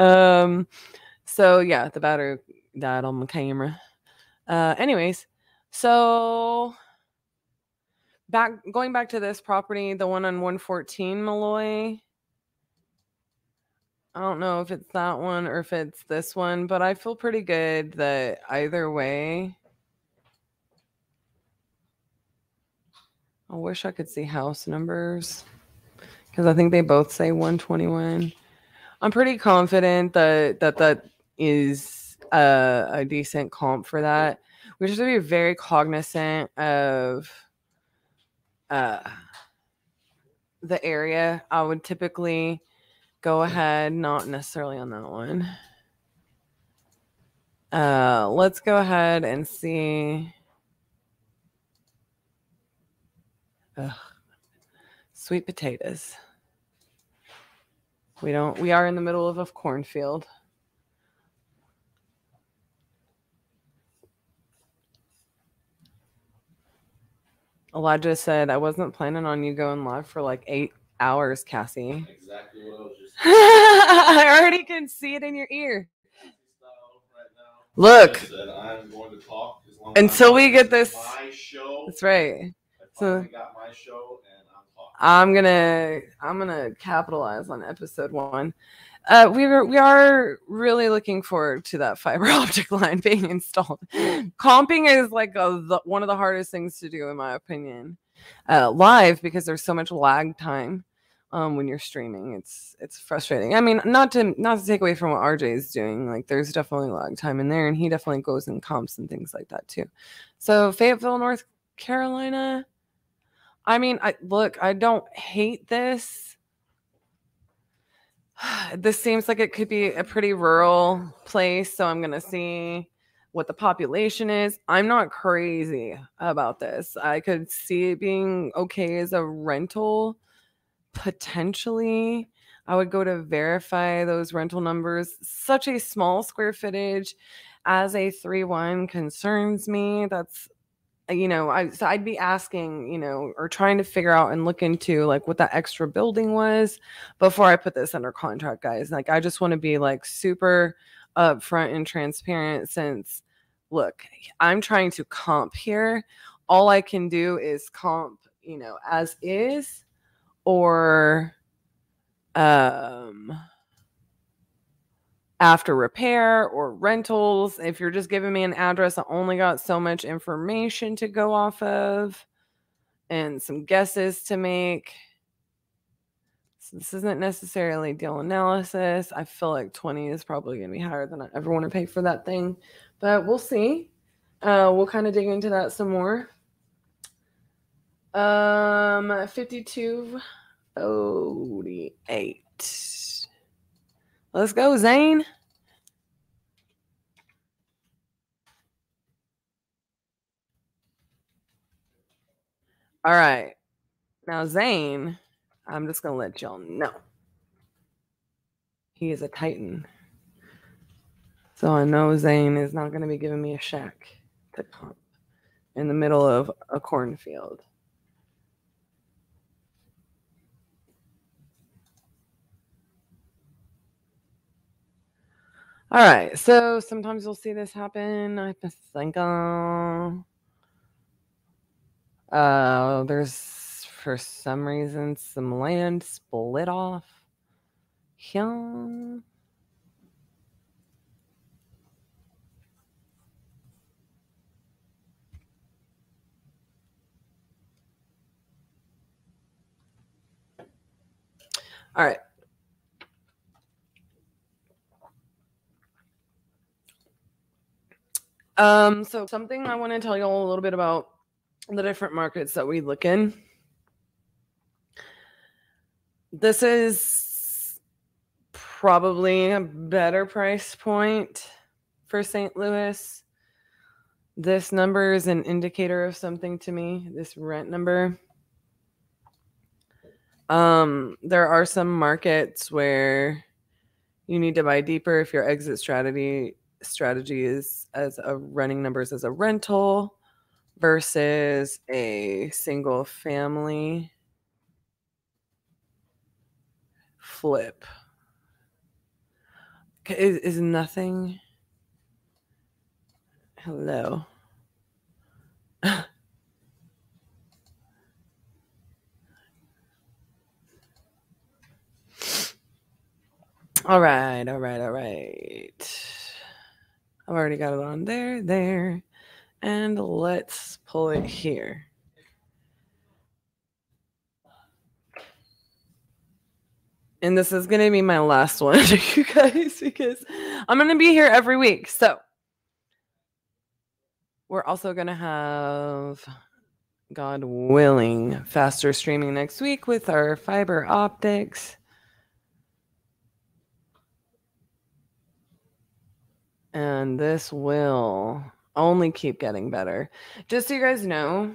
um. So, yeah, the battery died on my camera. Uh, anyways, so... Back, going back to this property, the one on one fourteen Malloy. I don't know if it's that one or if it's this one, but I feel pretty good that either way. I wish I could see house numbers because I think they both say one twenty-one. I'm pretty confident that that, that is a, a decent comp for that. We just have to be very cognizant of... Uh, the area. I would typically go ahead, not necessarily on that one. Uh, let's go ahead and see. Ugh. Sweet potatoes. We don't, we are in the middle of a cornfield. Elijah said, I wasn't planning on you going live for like eight hours, Cassie. Exactly what I was just saying. I already can see it in your ear. Look. Said, I'm going to talk as long until we get this. My show. That's right. So, got my show and I'm, I'm gonna I'm gonna capitalize on episode one. Uh, we were, we are really looking forward to that fiber optic line being installed. Comping is like a, the, one of the hardest things to do, in my opinion, uh, live, because there's so much lag time um, when you're streaming. It's it's frustrating. I mean, not to not to take away from what R J is doing. Like, there's definitely lag time in there, and he definitely goes and comps and things like that too. So Fayetteville, North Carolina. I mean, I look. I don't hate this. This seems like it could be a pretty rural place, so I'm going to see what the population is. I'm not crazy about this. I could see it being okay as a rental, potentially. I would go to verify those rental numbers. Such a small square footage as a three one concerns me. That's, you know, I, so I'd be asking, you know, or trying to figure out and look into like what that extra building was before I put this under contract, guys. Like, I just want to be like super upfront and transparent, since look, I'm trying to comp here. All I can do is comp, you know, as is, or um, after repair or rentals. If you're just giving me an address, I only got so much information to go off of and some guesses to make. So this isn't necessarily deal analysis. I feel like twenty is probably going to be higher than I ever want to pay for that thing, but we'll see. Uh, we'll kind of dig into that some more. Um, fifty-two oh eight. Let's go, Zane. All right. Now, Zane, I'm just going to let y'all know. He is a titan. So I know Zane is not going to be giving me a shack to pump in the middle of a cornfield. All right, so sometimes you'll see this happen. I think uh, uh, there's, for some reason, some land split off here. All right. Um, so something I want to tell you all a little bit about the different markets that we look in. This is probably a better price point for Saint Louis. This number is an indicator of something to me, this rent number. Um, there are some markets where you need to buy deeper if your exit strategy strategy is as a running numbers as a rental versus a single family flip. Is, is nothing. Hello. All right, all right, all right. I've already got it on there, there, and let's pull it here. And this is going to be my last one, you guys, because I'm going to be here every week. So we're also going to have, God willing, faster streaming next week with our fiber optics. And this will only keep getting better. Just so you guys know,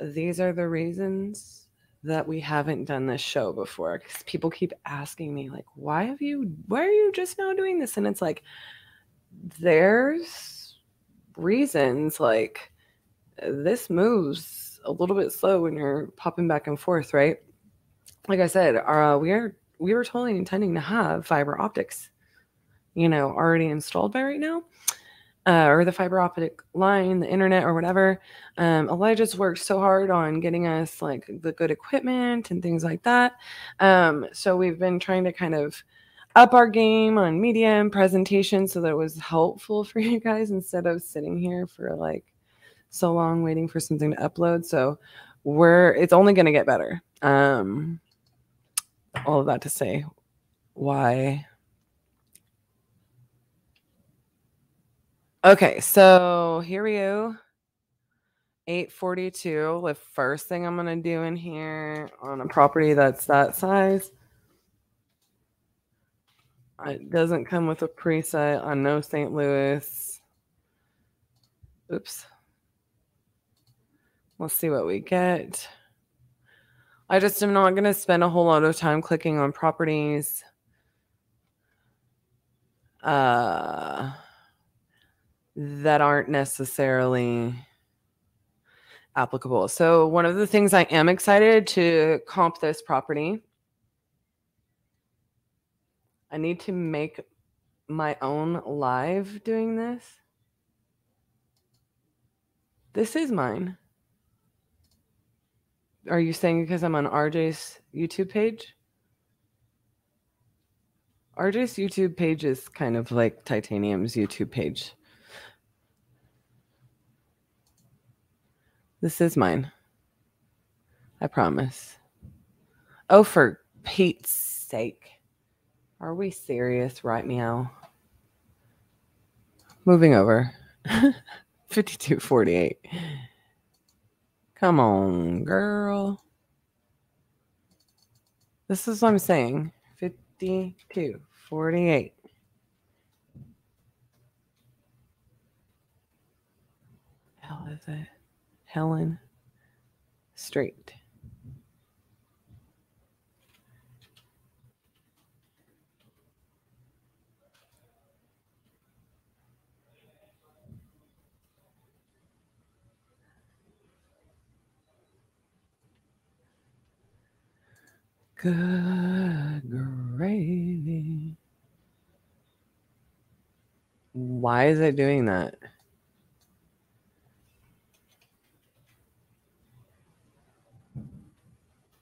these are the reasons that we haven't done this show before. Because people keep asking me, like, why have you, why are you just now doing this? And it's like, there's reasons. Like, this moves a little bit slow when you're popping back and forth, right? Like I said, uh, we are we were totally intending to have fiber optics, you know, already installed by right now, uh, or the fiber optic line, the internet, or whatever. Um, Elijah's worked so hard on getting us like the good equipment and things like that. Um, so we've been trying to kind of up our game on media and presentation so that it was helpful for you guys instead of sitting here for like so long waiting for something to upload. So we're, it's only going to get better. Um, all of that to say why. Okay, so here we go, eight forty-two. The first thing I'm going to do in here on a property that's that size, it doesn't come with a preset. I know Saint Louis. Oops. Let's see what we get. I just am not going to spend a whole lot of time clicking on properties. Uh... that aren't necessarily applicable. So one of the things I am excited to comp this property, I need to make my own live doing this. This is mine. Are you saying because I'm on R J's YouTube page? R J's YouTube page is kind of like Titanium's YouTube page. This is mine. I promise. Oh, for Pete's sake. Are we serious right now? Moving over. fifty-two forty-eight. Come on, girl. This is what I'm saying. fifty-two forty-eight. Hell is it? Helen Street. Good gravy. Why is it doing that?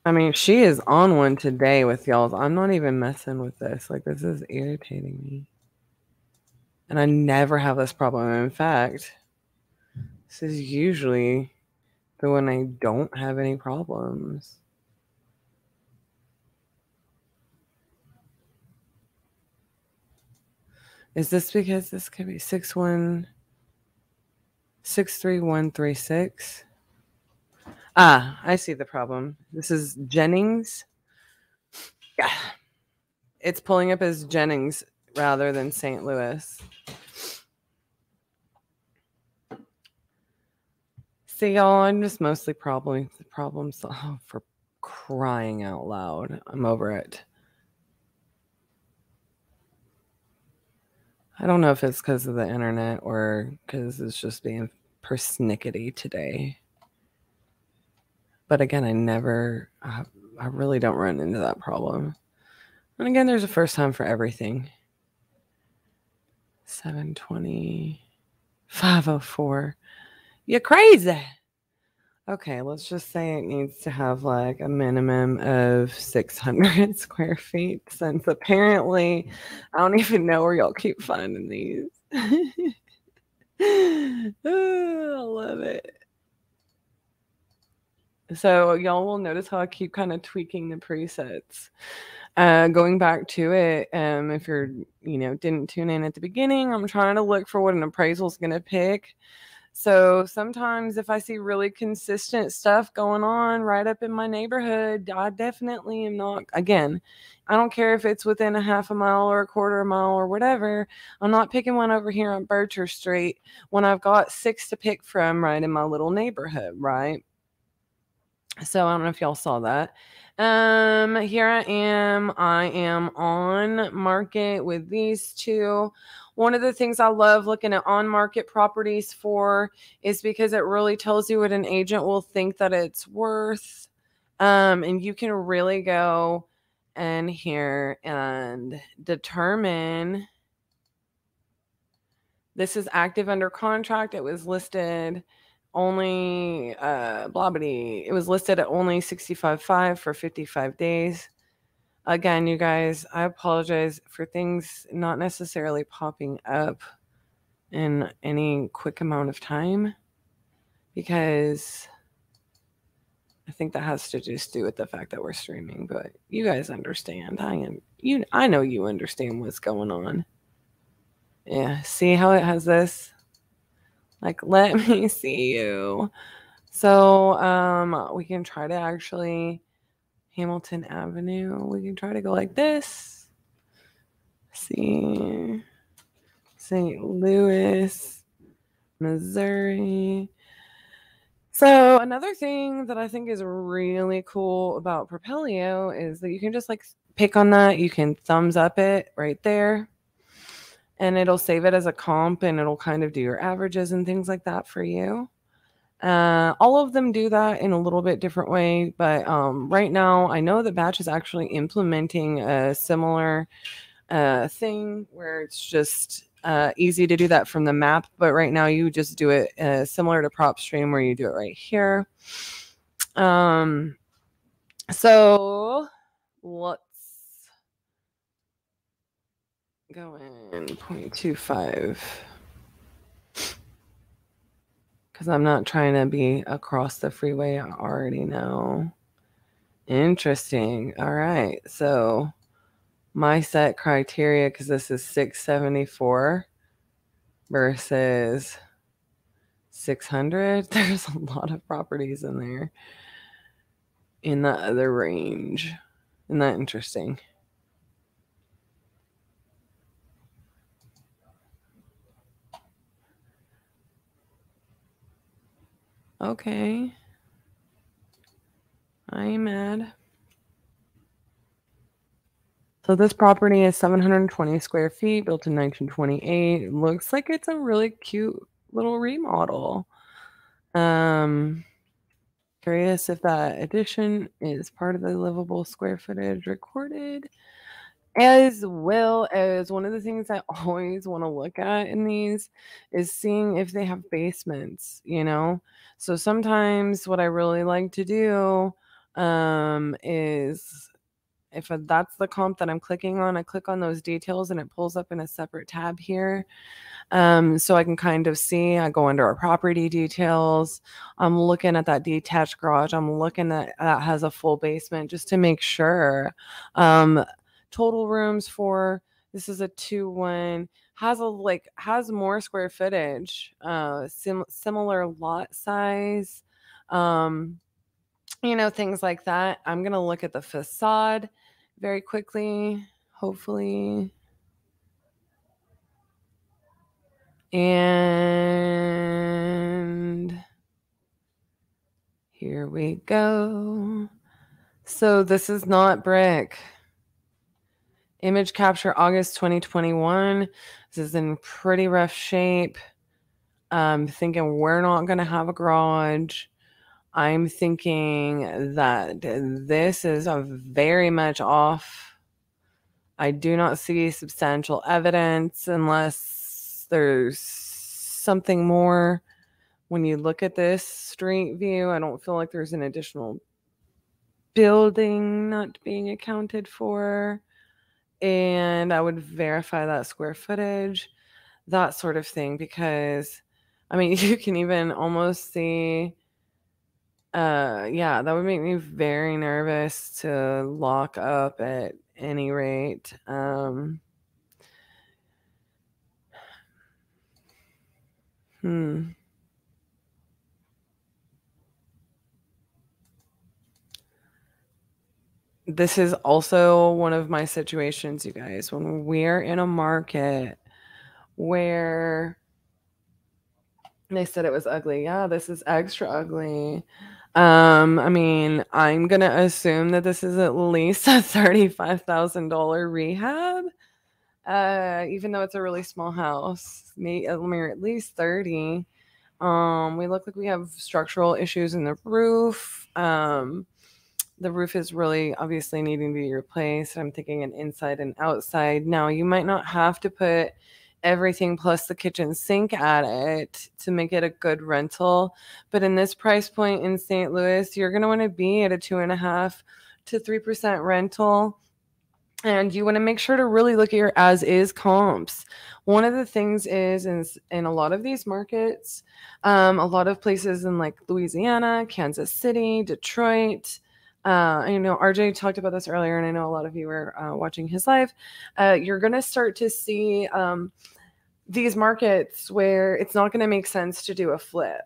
I mean, she is on one today with y'all's. I'm not even messing with this. Like, this is irritating me. And I never have this problem. In fact, this is usually the one I don't have any problems. Is this because this could be six one six three one three six? Ah, I see the problem. This is Jennings. Yeah. It's pulling up as Jennings rather than Saint Louis. See, y'all, I'm just mostly problem, problem solved for crying out loud. I'm over it. I don't know if it's because of the internet or because it's just being persnickety today. But again, I never, I, I really don't run into that problem. And again, there's a first time for everything. seven twenty, five oh four. You're crazy. Okay, let's just say it needs to have like a minimum of six hundred square feet, since apparently I don't even know where y'all keep finding these. Oh, I love it. So y'all will notice how I keep kind of tweaking the presets. Uh, going back to it, um, if you're, you know, didn't tune in at the beginning, I'm trying to look for what an appraisal's going to pick. So sometimes if I see really consistent stuff going on right up in my neighborhood, I definitely am not, again, I don't care if it's within a half a mile or a quarter of a mile or whatever. I'm not picking one over here on Bircher Street when I've got six to pick from right in my little neighborhood, right? So I don't know if y'all saw that. Um, here I am. I am on market with these two. One of the things I love looking at on market properties for is because it really tells you what an agent will think that it's worth. Um, and you can really go in here and determine this is active under contract. It was listed only uh blobbity it was listed at only sixty-five five for fifty-five days. Again, you guys, I apologize for things not necessarily popping up in any quick amount of time, because I think that has to just do with the fact that we're streaming, but you guys understand. I am you I know you understand what's going on. Yeah, see how it has this? Like, let me see you. So um, we can try to actually Hamilton Avenue. We can try to go like this. See, Saint Louis, Missouri. So another thing that I think is really cool about Propelio is that you can just like pick on that. You can thumbs up it right there. And it'll save it as a comp, and it'll kind of do your averages and things like that for you. Uh, all of them do that in a little bit different way. But um, right now, I know that Batch is actually implementing a similar uh, thing where it's just uh, easy to do that from the map. But right now, you just do it uh, similar to PropStream where you do it right here. Um, so let's go in zero point two five, because I'm not trying to be across the freeway. I already know. Interesting. All right. So my set criteria, because this is six seventy-four versus six hundred. There's a lot of properties in there in the other range. Isn't that interesting? Okay, I am mad. So this property is seven hundred twenty square feet, built in nineteen twenty-eight. It looks like it's a really cute little remodel. Um, Curious if that addition is part of the livable square footage recorded, as well as one of the things I always want to look at in these is seeing if they have basements, you know? So sometimes what I really like to do um, is if that's the comp that I'm clicking on, I click on those details and it pulls up in a separate tab here. Um, so I can kind of see, I go under our property details. I'm looking at that detached garage. I'm looking at that has a full basement just to make sure. Um, total rooms for, this is a two, one has a, like has more square footage, uh, sim similar lot size. Um, You know, things like that. I'm going to look at the facade very quickly, hopefully. And here we go. So this is not brick. Image capture August twenty twenty-one. This is in pretty rough shape. I'm thinking we're not going to have a garage. I'm thinking that this is a very much off. I do not see substantial evidence unless there's something more. When you look at this street view, I don't feel like there's an additional building not being accounted for. And I would verify that square footage, that sort of thing, because, I mean, you can even almost see... Uh, yeah, that would make me very nervous to lock up at any rate. Um, hmm. This is also one of my situations, you guys, when we're in a market where they said it was ugly. Yeah, this is extra ugly. Um, I mean, I'm going to assume that this is at least a thirty-five thousand dollar rehab, uh, even though it's a really small house. Maybe at least thirty. Um, we look like we have structural issues in the roof. Um, the roof is really obviously needing to be replaced. I'm thinking an inside and outside. Now, you might not have to put everything plus the kitchen sink at it to make it a good rental. But in this price point in Saint Louis, you're going to want to be at a two and a half to three percent rental. And you want to make sure to really look at your as is comps. One of the things is in, in a lot of these markets, um, a lot of places in like Louisiana, Kansas City, Detroit, Uh, I know R J talked about this earlier, and I know a lot of you were uh, watching his live. Uh, you're going to start to see um, these markets where it's not going to make sense to do a flip.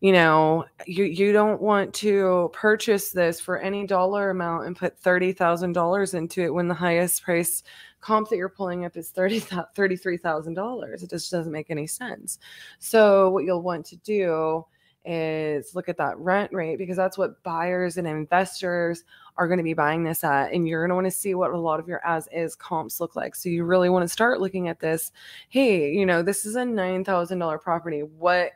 You know, you, you don't want to purchase this for any dollar amount and put thirty thousand dollars into it when the highest price comp that you're pulling up is thirty-three thousand dollars. It just doesn't make any sense. So what you'll want to do is look at that rent rate, because that's what buyers and investors are going to be buying this at. And you're going to want to see what a lot of your as is comps look like. So you really want to start looking at this. Hey, you know, this is a nine thousand dollar property. What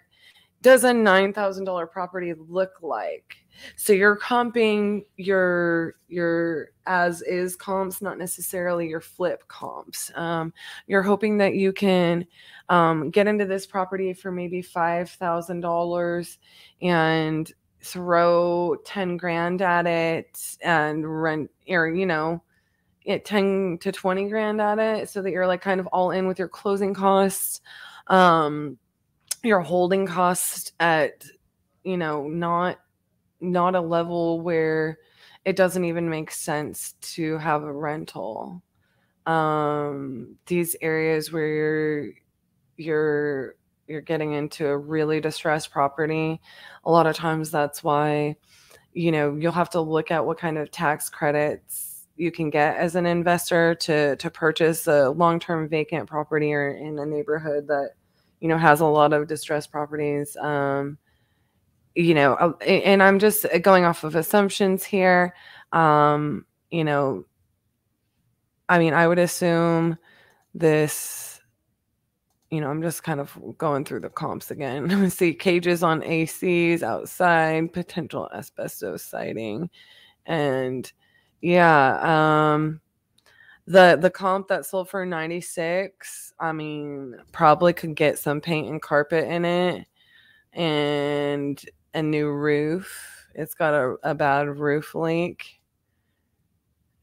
does a nine thousand dollar property look like? So you're comping your, your as is comps, not necessarily your flip comps. Um, you're hoping that you can um, get into this property for maybe five thousand dollars and throw ten grand at it and rent, or, you know, it ten to twenty grand at it, so that you're like kind of all in with your closing costs, um, your holding costs at, you know, not, not a level where it doesn't even make sense to have a rental. Um, these areas where you're, you're, you're getting into a really distressed property. A lot of times that's why, you know, you'll have to look at what kind of tax credits you can get as an investor to, to purchase a long-term vacant property or in a neighborhood that, you know, has a lot of distressed properties. Um, you know, and I'm just going off of assumptions here. Um, you know, I mean, I would assume this, you know, I'm just kind of going through the comps again. See cages on A Cs outside, potential asbestos siding. And yeah, um, the, the comp that sold for ninety-six, I mean, probably could get some paint and carpet in it and a new roof. It's got a, a bad roof leak.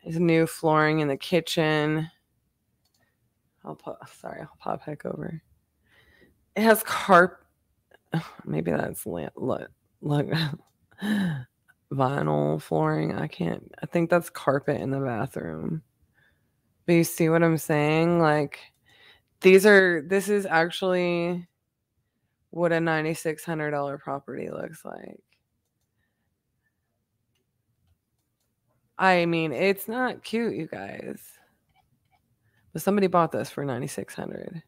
There's new flooring in the kitchen. I'll pop, sorry, I'll pop heck over. It has carp. Maybe that's lamp, look, look, vinyl flooring. I can't, I think that's carpet in the bathroom. But you see what I'm saying? Like, these are, this is actually what a nine thousand six hundred dollar property looks like. I mean, it's not cute, you guys. But somebody bought this for nine thousand six hundred dollars.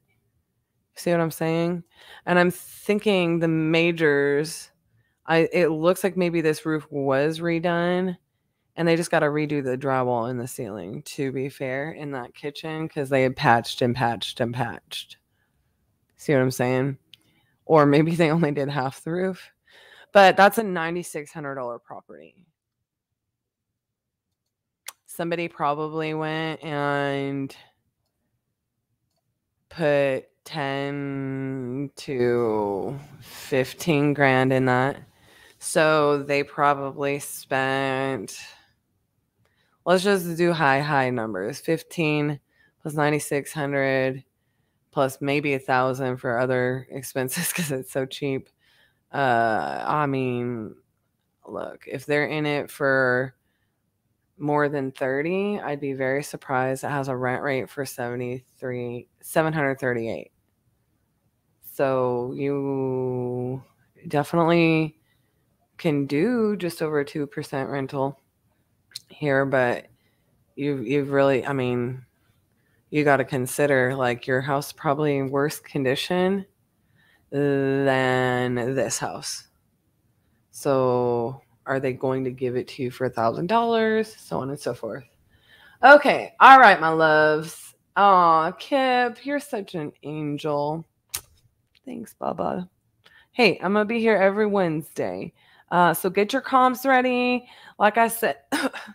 See what I'm saying? And I'm thinking the majors, I it looks like maybe this roof was redone and they just got to redo the drywall in the ceiling, to be fair, in that kitchen, because they had patched and patched and patched. See what I'm saying? Or maybe they only did half the roof. But that's a nine thousand six hundred dollar property. Somebody probably went and put ten to fifteen grand in that. So they probably spent, let's just do high, high numbers. fifteen plus nine thousand six hundred plus maybe a thousand for other expenses because it's so cheap. Uh, I mean, look, if they're in it for more than thirty, I'd be very surprised. It has a rent rate for seventy-three, seven hundred thirty-eight. So you definitely can do just over two percent rental here, but you've, you've really, I mean, you got to consider like your house probably in worse condition than this house. So are they going to give it to you for a thousand dollars? So on and so forth. Okay. All right, my loves. Aw, Kip, you're such an angel. Thanks, Bubba. Hey, I'm going to be here every Wednesday. Uh, so get your comps ready. Like I said,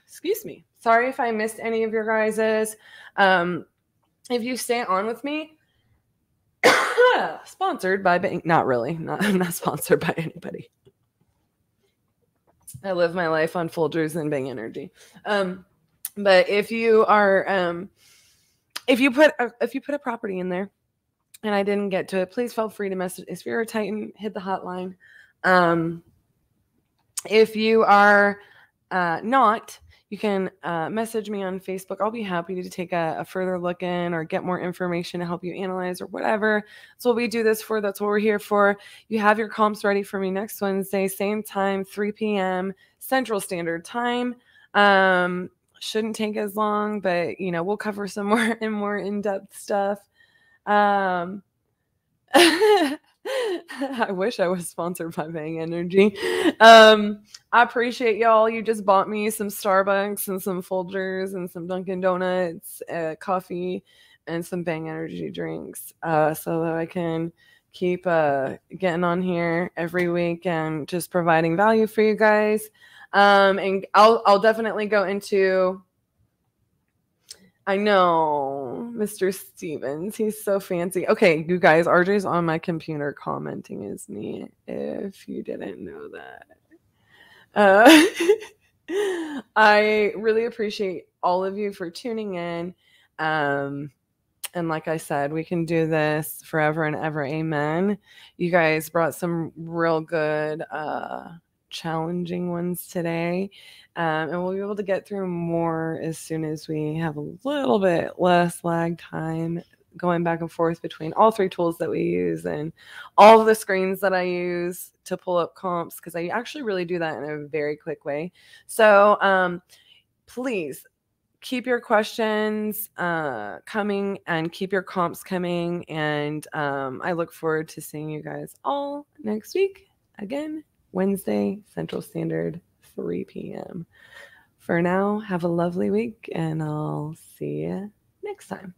excuse me. Sorry if I missed any of your guys's. Um, if you stay on with me, sponsored by Bang. Not really. Not, I'm not sponsored by anybody. I live my life on Folgers and Bang Energy. Um, but if you are, um, if you put, a, if you put a property in there and I didn't get to it, please feel free to message. If you're a Titan, hit the hotline. Um, if you are, uh, not, you can, uh, message me on Facebook. I'll be happy to take a, a further look in or get more information to help you analyze or whatever. That's what we do this for. That's what we're here for. You have your comps ready for me next Wednesday, same time, three P M Central Standard Time. Um, shouldn't take as long, but you know, we'll cover some more and more in-depth stuff. Um, I wish I was sponsored by Bang Energy. Um, I appreciate y'all. You just bought me some Starbucks and some Folgers and some Dunkin' Donuts, uh, coffee, and some Bang Energy drinks, uh, so that I can keep uh, getting on here every week and just providing value for you guys. Um, and I'll, I'll definitely go into... I know, Mister Stevens. He's so fancy. Okay, you guys, R J's on my computer commenting is me, if you didn't know that. Uh, I really appreciate all of you for tuning in. Um, and like I said, we can do this forever and ever. Amen. You guys brought some real good, uh, challenging ones today. Um, and we'll be able to get through more as soon as we have a little bit less lag time going back and forth between all three tools that we use and all the screens that I use to pull up comps, because I actually really do that in a very quick way. So um, please keep your questions uh, coming and keep your comps coming. And um, I look forward to seeing you guys all next week, again, Wednesday, Central Standard, three P M For now, have a lovely week, and I'll see you next time.